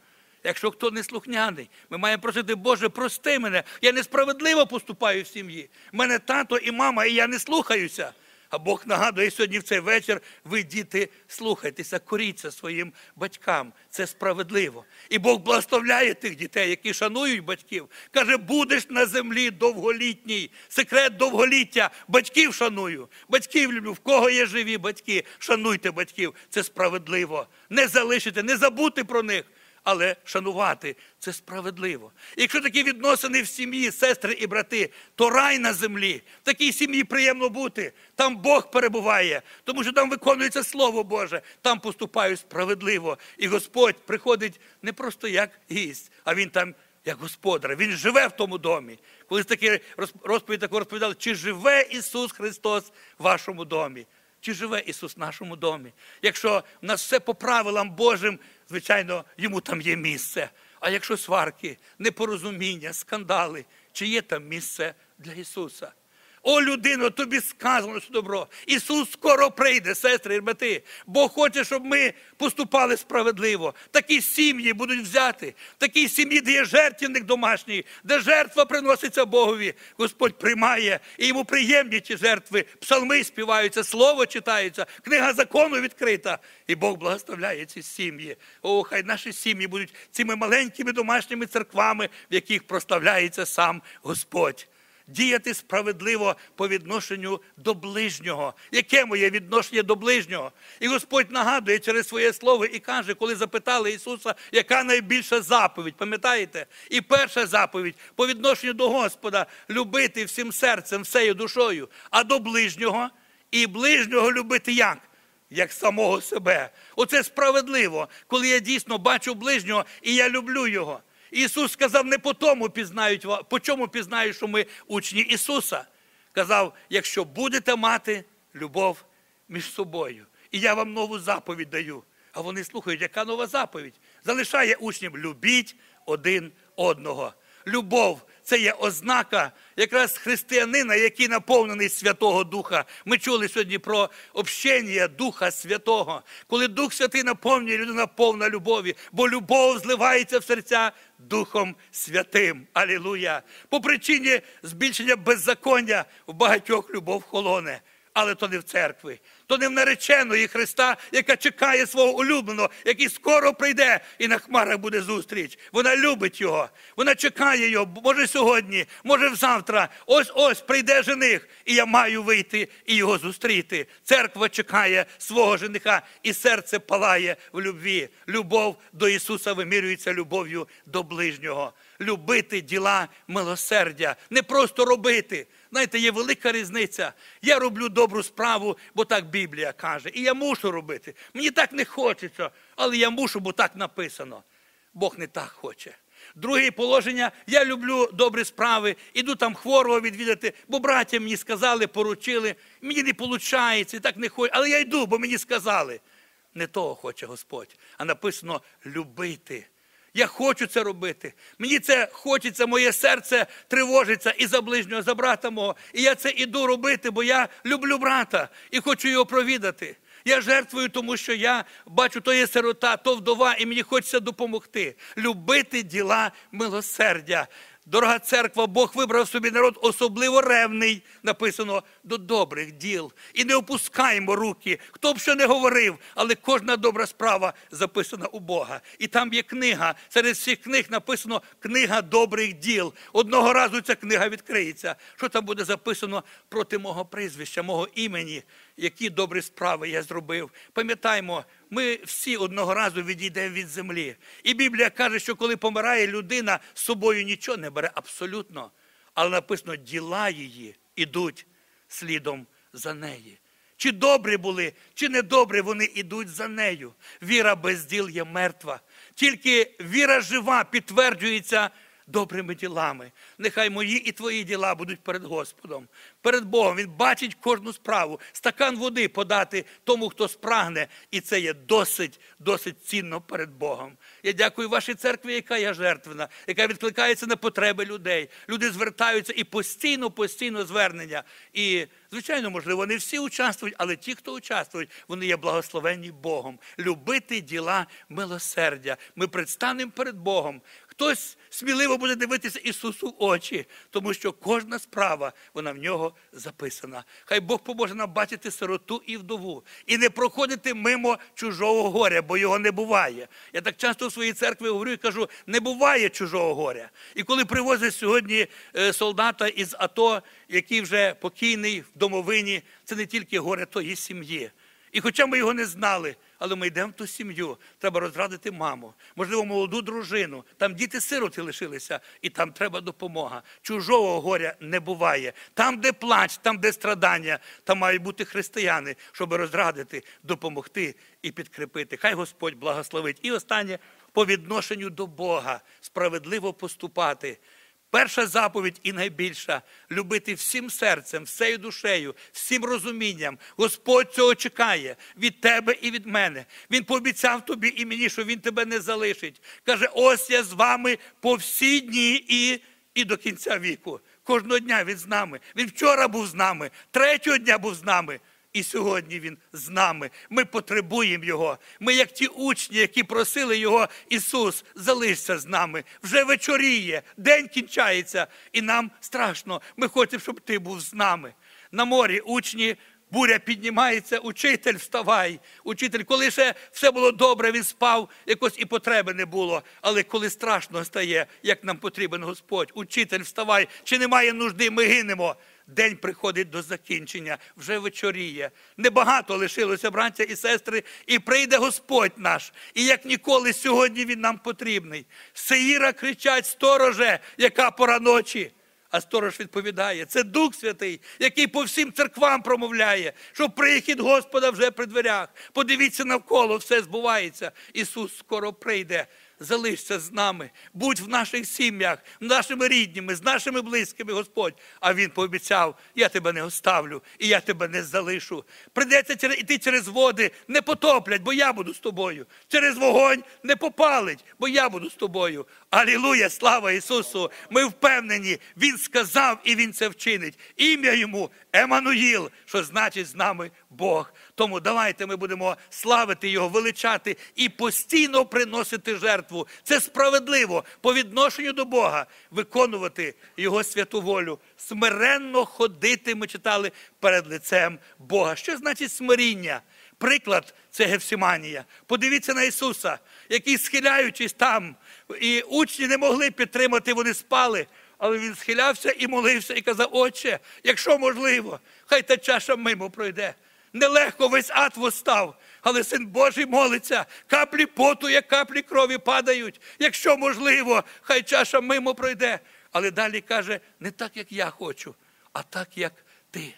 Якщо хто не слухняний, ми маємо просити, Боже, прости мене, я несправедливо поступаю в сім'ї. В мене тато і мама, і я не слухаюся. А Бог нагадує сьогодні в цей вечір, ви, діти, слухайтеся, коріться своїм батькам. Це справедливо. І Бог благословляє тих дітей, які шанують батьків. Каже, будеш на землі довголітній. Секрет довголіття. Батьків шаную. Батьків люблю. В кого є живі батьки, шануйте батьків. Це справедливо. Не залишити, не забути про них. Але шанувати – це справедливо. І якщо такі відносини в сім'ї, сестри і брати, то рай на землі. В такій сім'ї приємно бути. Там Бог перебуває, тому що там виконується Слово Боже. Там поступають справедливо. І Господь приходить не просто як гість, а Він там як господар. Він живе в тому домі. Колись такі розповідали, чи живе Ісус Христос в вашому домі? Чи живе Ісус в нашому домі? Якщо в нас все по правилам Божим, звичайно, йому там є місце. А якщо сварки, непорозуміння, скандали, чи є там місце для Ісуса? О, людино, тобі сказано все добро. Ісус скоро прийде, сестри і брати. Бог хоче, щоб ми поступали справедливо. Такі сім'ї будуть взяти. Такі сім'ї, де є жертівник домашній, де жертва приноситься Богові. Господь приймає, і йому приємні ті жертви. Псалми співаються, слово читається, книга закону відкрита. І Бог благословляє ці сім'ї. О, хай наші сім'ї будуть цими маленькими домашніми церквами, в яких прославляється сам Господь. Діяти справедливо по відношенню до ближнього. Яке моє відношення до ближнього? І Господь нагадує через своє слово і каже, коли запитали Ісуса, яка найбільша заповідь, пам'ятаєте? І перша заповідь по відношенню до Господа – любити всім серцем, всею душою. А до ближнього? І ближнього любити як? Як самого себе. Оце справедливо, коли я дійсно бачу ближнього і я люблю його. Ісус сказав, не по тому пізнають, по чому пізнають, що ми учні Ісуса. Казав, якщо будете мати любов між собою. І я вам нову заповідь даю. А вони слухають, яка нова заповідь? Залишає учням, любіть один одного. Любов – це є ознака якраз християнина, який наповнений Святого Духа. Ми чули сьогодні про общення Духа Святого. Коли Дух Святий наповнює, людина повна любові, бо любов зливається в серця Духом Святим. Алілуя! По причині збільшення беззаконня в багатьох любов холоне. Але то не в церкві, то не в нареченої Христа, яка чекає свого улюбленого, який скоро прийде і на хмарах буде зустріч. Вона любить його, вона чекає його, може сьогодні, може взавтра. Ось-ось прийде жених, і я маю вийти і його зустріти. Церква чекає свого жениха, і серце палає в любві. Любов до Ісуса вимірюється любов'ю до ближнього. Любити діла милосердя, не просто робити. Знаєте, є велика різниця. Я роблю добру справу, бо так Біблія каже. І я мушу робити. Мені так не хочеться, але я мушу, бо так написано. Бог не так хоче. Друге положення, я люблю добрі справи, іду там хворого відвідати, бо браття мені сказали, поручили, мені не виходить, так не хочу, але я йду, бо мені сказали. Не того хоче Господь, а написано любити. Я хочу це робити. Мені це хочеться, моє серце тривожиться і за ближнього, за брата мого. І я це іду робити, бо я люблю брата і хочу його провідати. Я жертвую, тому що я бачу, то є сирота, то вдова, і мені хочеться допомогти. Любити діла милосердя. Дорога церква, Бог вибрав собі народ особливо ревний, написано, до добрих діл. І не опускаємо руки, хто б що не говорив, але кожна добра справа записана у Бога. І там є книга, серед всіх книг написано «Книга добрих діл». Одного разу ця книга відкриється. Що там буде записано проти мого прізвища, мого імені, які добрі справи я зробив. Пам'ятаємо, ми всі одного разу відійдемо від землі. І Біблія каже, що коли помирає людина, з собою нічого не бере абсолютно. Але написано, діла її ідуть слідом за неї. Чи добрі були, чи недобрі, вони ідуть за нею. Віра без діл є мертва. Тільки віра жива підтверджується добрими ділами. Нехай мої і твої діла будуть перед Господом, перед Богом. Він бачить кожну справу. Стакан води подати тому, хто спрагне. І це є досить цінно перед Богом. Я дякую вашій церкві, яка є жертвена, яка відкликається на потреби людей. Люди звертаються і постійно звернення. І, звичайно, можливо, не всі участвують, але ті, хто участвують, вони є благословенні Богом. Любити діла милосердя. Ми предстанемо перед Богом. Хтось сміливо буде дивитися Ісусу в очі, тому що кожна справа, вона в нього записана. Хай Бог поможе нам бачити сироту і вдову, і не проходити мимо чужого горя, бо його не буває. Я так часто в своїй церкві говорю і кажу, не буває чужого горя. І коли привозять сьогодні солдата із АТО, який вже покійний в домовині, це не тільки горе тої сім'ї. І хоча ми його не знали, але ми йдемо в ту сім'ю, треба розрадити маму, можливо, молоду дружину, там діти-сироти лишилися, і там треба допомога. Чужого горя не буває. Там, де плач, там, де страдання, там мають бути християни, щоб розрадити, допомогти і підкріпити. Хай Господь благословить. І останнє, по відношенню до Бога, справедливо поступати. Перша заповідь і найбільша – любити всім серцем, всею душею, всім розумінням. Господь цього чекає від тебе і від мене. Він пообіцяв тобі і мені, що він тебе не залишить. Каже, ось я з вами по всі дні і до кінця віку. Кожного дня він з нами. Він вчора був з нами, третього дня був з нами. І сьогодні він з нами. Ми потребуємо його. Ми як ті учні, які просили його, Ісус, залишся з нами. Вже вечоріє, день кінчається, і нам страшно. Ми хочемо, щоб ти був з нами. На морі учні, буря піднімається, учитель, вставай. Учитель, коли ще все було добре, він спав, якось і потреби не було. Але коли страшно стає, як нам потрібен Господь, учитель, вставай, чи немає нужди, ми гинемо. День приходить до закінчення, вже вечоріє. Небагато лишилося, браття і сестри, і прийде Господь наш. І як ніколи сьогодні він нам потрібний. Сеїра кричать, стороже, яка пора ночі. А сторож відповідає, це Дух Святий, який по всім церквам промовляє, що прихід Господа вже при дверях. Подивіться навколо, все збувається. Ісус скоро прийде. залишся з нами, будь в наших сім'ях, з нашими рідними, з нашими близькими, Господь. А Він пообіцяв, я тебе не оставлю і я тебе не залишу. Придеться йти через води, не потоплять, бо я буду з тобою. Через вогонь не попалить, бо я буду з тобою. Алілуя, слава Ісусу! Ми впевнені, Він сказав і Він це вчинить. Ім'я Йому Еммануїл, що значить з нами Бог. Тому давайте ми будемо славити Його, величати і постійно приносити жертву. Це справедливо по відношенню до Бога виконувати Його святу волю. Смиренно ходити, ми читали, перед лицем Бога. Що значить смиріння? Приклад – це Гефсіманія. Подивіться на Ісуса, який, схиляючись там, і учні не могли підтримати, вони спали. Але Він схилявся і молився, і казав, Отче, якщо можливо, хай та чаша мимо пройде. Нелегко, весь ад восстав, але Син Божий молиться, каплі поту, як каплі крові падають. Якщо можливо, хай чаша мимо пройде. Але далі каже, не так, як я хочу, а так, як ти.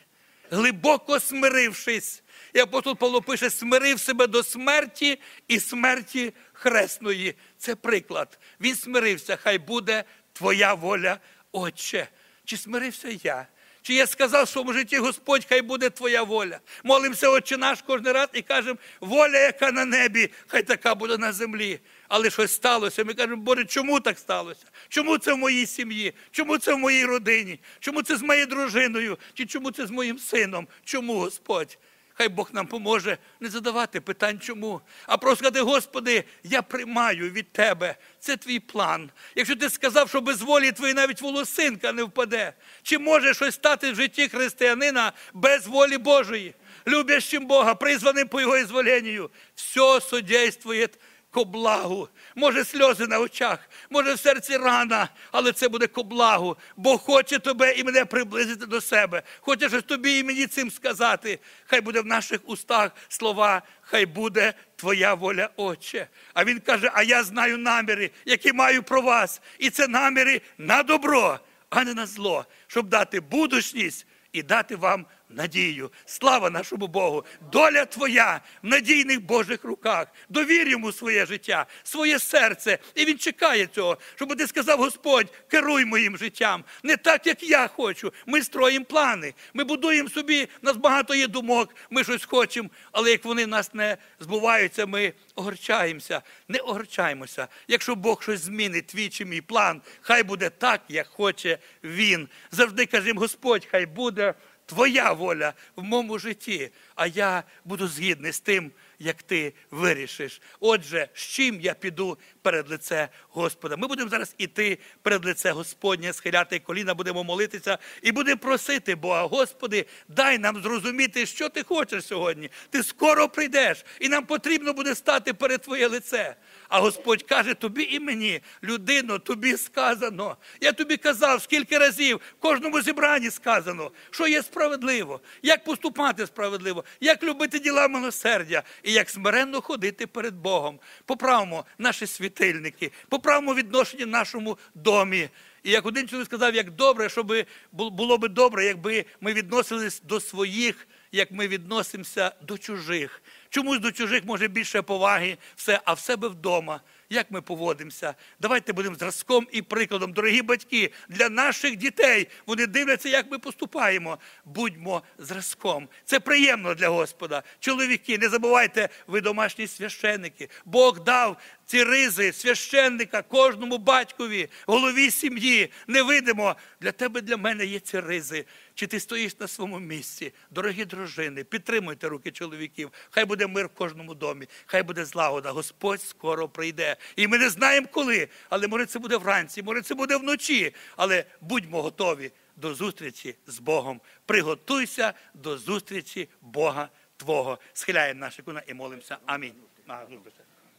Глибоко смирившись, і апостол Павло пише, смирив себе до смерті і смерті хресної. Це приклад. Він смирився, хай буде Твоя воля, Отче. Чи смирився я? Чи я сказав в своєму житті, Господь, хай буде Твоя воля? Молимося, Отче наш, кожен раз і кажемо, воля, яка на небі, хай така буде на землі. Але щось сталося. Ми кажемо, Боже, чому так сталося? Чому це в моїй сім'ї? Чому це в моїй родині? Чому це з моєю дружиною? Чи чому це з моїм сином? Чому, Господь? Хай Бог нам поможе не задавати питань чому, а просто сказати, Господи, я приймаю від Тебе, це Твій план. Якщо Ти сказав, що без волі Твої навіть волосинка не впаде, чи може щось стати в житті християнина без волі Божої, любящим Бога, призваним по Його ізволенню, все содействує ко благу. Може сльози на очах, може в серці рана, але це буде ко благу. Бог хоче тебе і мене приблизити до себе. Хоче щось тобі і мені цим сказати. Хай буде в наших устах слова, хай буде Твоя воля, Отче. А Він каже, а я знаю наміри, які маю про вас. І це наміри на добро, а не на зло, щоб дати будучність і дати вам надію. Слава нашому Богу! Доля твоя в надійних Божих руках. Довір Йому своє життя, своє серце. І Він чекає цього, щоб ти сказав, Господь, керуй моїм життям. Не так, як я хочу. Ми строїмо плани, ми будуємо собі, у нас багато є думок, ми щось хочемо, але як вони в нас не збуваються, ми огорчаємося. Не огорчаємося. Якщо Бог щось змінить, твій чи мій план, хай буде так, як хоче Він. Завжди кажемо, Господь, хай буде Твоя воля в моєму житті, а я буду згідний з тим, як Ти вирішиш. Отже, з чим я піду перед лице Господа? Ми будемо зараз іти перед лице Господнє, схиляти коліна, будемо молитися і будемо просити Бога, Господи, дай нам зрозуміти, що Ти хочеш сьогодні. Ти скоро прийдеш, і нам потрібно буде стати перед Твоє лице. А Господь каже тобі і мені, людино, тобі сказано. Я тобі казав, скільки разів, в кожному зібранні сказано, що є справедливо, як поступати справедливо, як любити діла милосердя і як смиренно ходити перед Богом. Поправимо наші світильники, поправимо відношення нашому домі. І як один чоловік сказав, як добре, щоб було би добре, якби ми відносились до своїх, як ми відносимося до чужих. Чомусь до чужих може більше поваги, все, а в себе вдома. Як ми поводимося? Давайте будемо зразком і прикладом. Дорогі батьки, для наших дітей, вони дивляться, як ми поступаємо. Будьмо зразком. Це приємно для Господа. Чоловіки, не забувайте, ви домашні священники. Бог дав ці ризи священника кожному батькові, голові сім'ї. Не видимо, для тебе, для мене є ці ризи. Чи ти стоїш на своєму місці? Дорогі дружини, підтримуйте руки чоловіків. Хай буде мир в кожному домі, хай буде злагода. Господь скоро прийде. І ми не знаємо коли, але може це буде вранці, може це буде вночі. Але будьмо готові до зустрічі з Богом. Приготуйся до зустрічі Бога Твого. Схиляємо наші коліна і молимося. Амінь.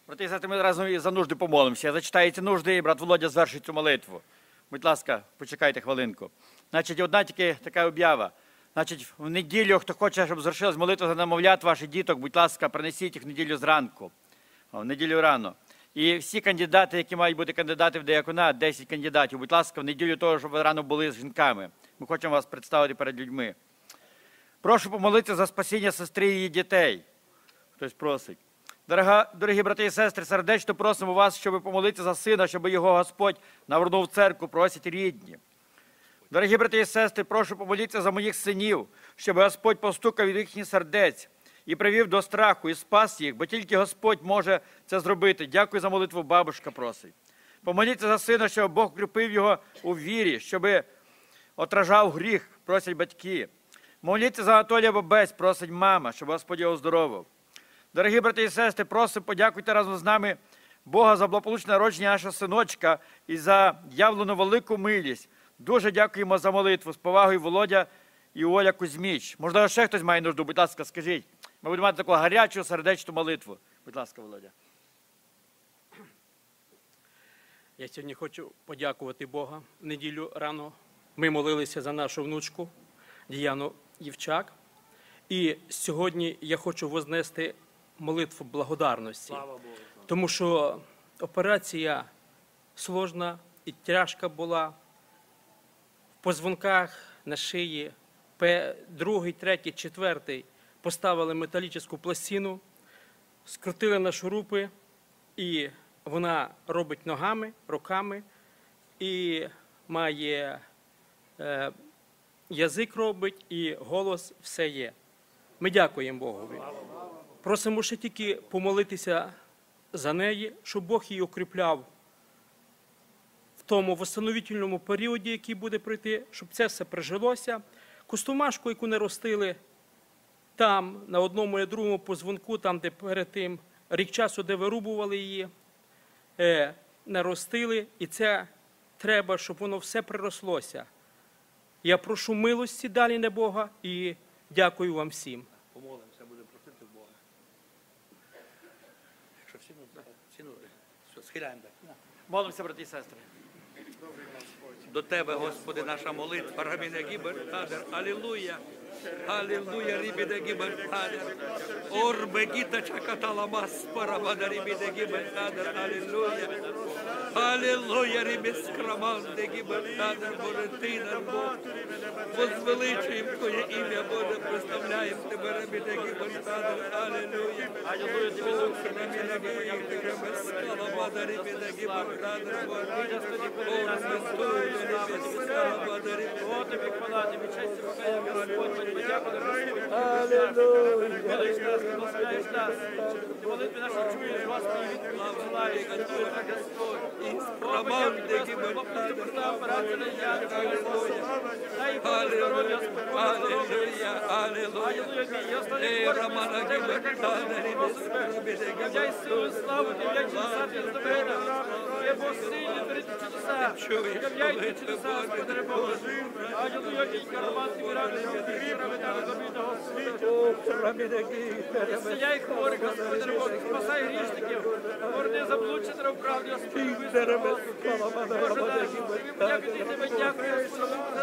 Брати і сестри, ми разом за нужди помолимося. Я зачитаю ці нужди, і брат Володя звершить цю молитву. Будь ласка, почекайте хвилинку. Значить, одна тільки така об'ява. Значить, в неділю, хто хоче, щоб звершилась молитва за немовлят ваших діток, будь ласка, принесіть їх в неділю зранку, в неділю рано. І всі кандидати, які мають бути кандидати в диаконат, 10 кандидатів, будь ласка, в неділю того, щоб рано були з жінками. Ми хочемо вас представити перед людьми. Прошу помолитися за спасіння сестри і її дітей. Хтось просить. Дорогі брати і сестри, сердечно просимо вас, щоб помолитися за сина, щоб його Господь навернув в церкву, просять рідні. Дорогі брати і сестри, прошу помолитися за моїх синів, щоб Господь постукав від їхніх сердець і привів до страху, і спас їх, бо тільки Господь може це зробити. Дякую за молитву, бабушка просить. Помоліться за сина, щоб Бог укріпив його у вірі, щоб отражав гріх, просять батьки. Моліться за Анатолія Бобець, просить мама, щоб Господь його оздоровив. Дорогі брати і сестри, просимо, подякуйте разом з нами Бога за благополучне народження нашого синочка і за явлену велику милість. Дуже дякуємо за молитву. З повагою, Володя і Оля Кузьміч. Можливо, ще хтось має нужду, будь ласка, скажіть. Ми будемо мати таку гарячу, сердечну молитву. Будь ласка, Володя. Я сьогодні хочу подякувати Бога. В неділю рано ми молилися за нашу внучку Діану Євчак. І сьогодні я хочу вознести молитву благодарності. Слава Богу. Тому що операція сложна і тяжка була. В позвонках, на шиї, другий, третій, четвертий поставили металічну пластину, скрутили на шурупи, і вона робить ногами, руками, і має язик робить, і голос, все є. Ми дякуємо Богові. Просимо ще тільки помолитися за неї, щоб Бог її укріпляв в тому восстановительному періоді, який буде прийти, щоб це все прижилося. Костомашку, яку наростили там, на одному і другому позвонку, там, де перед тим рік часу, де вирубували її, наростили, і це треба, щоб воно все прирослося. Я прошу милості далі на Бога і дякую вам всім. Помолимося, будемо просити Бога. Якщо всі нудні, все, схиляємо так. Молимося, брати і сестри. До Тебе, Господи, наша молитва. Алілуя. Алілуя, рибіде гібертадер. Орбе гіта чакаталамас парабада рибіде гібертадер. Алілуя. Алілуя, рибіс краманде гібертадер. Боже, Ти нам, Бог. Возвеличуємо Твоє ім'я, Боже, представляємо Тебе, рибіде гібертадер. Алілуя. Боже, рибіде гібертадер. Рибіде гібертадер. Я Ісус, слава Тобі, я чудеса Твої зробила. Я Бог сильний, творити чудеса. Я і чудеса, Господи Боже. Алілуя, і карман Твій радий, що Ти гріми та розумітого світу. Сіяй хворих, Господи Боже, спасай грішників. Горди заблучених у правді, Господи, вислухай. Боже, дай, живі подякати Тебе, дякую, Господи.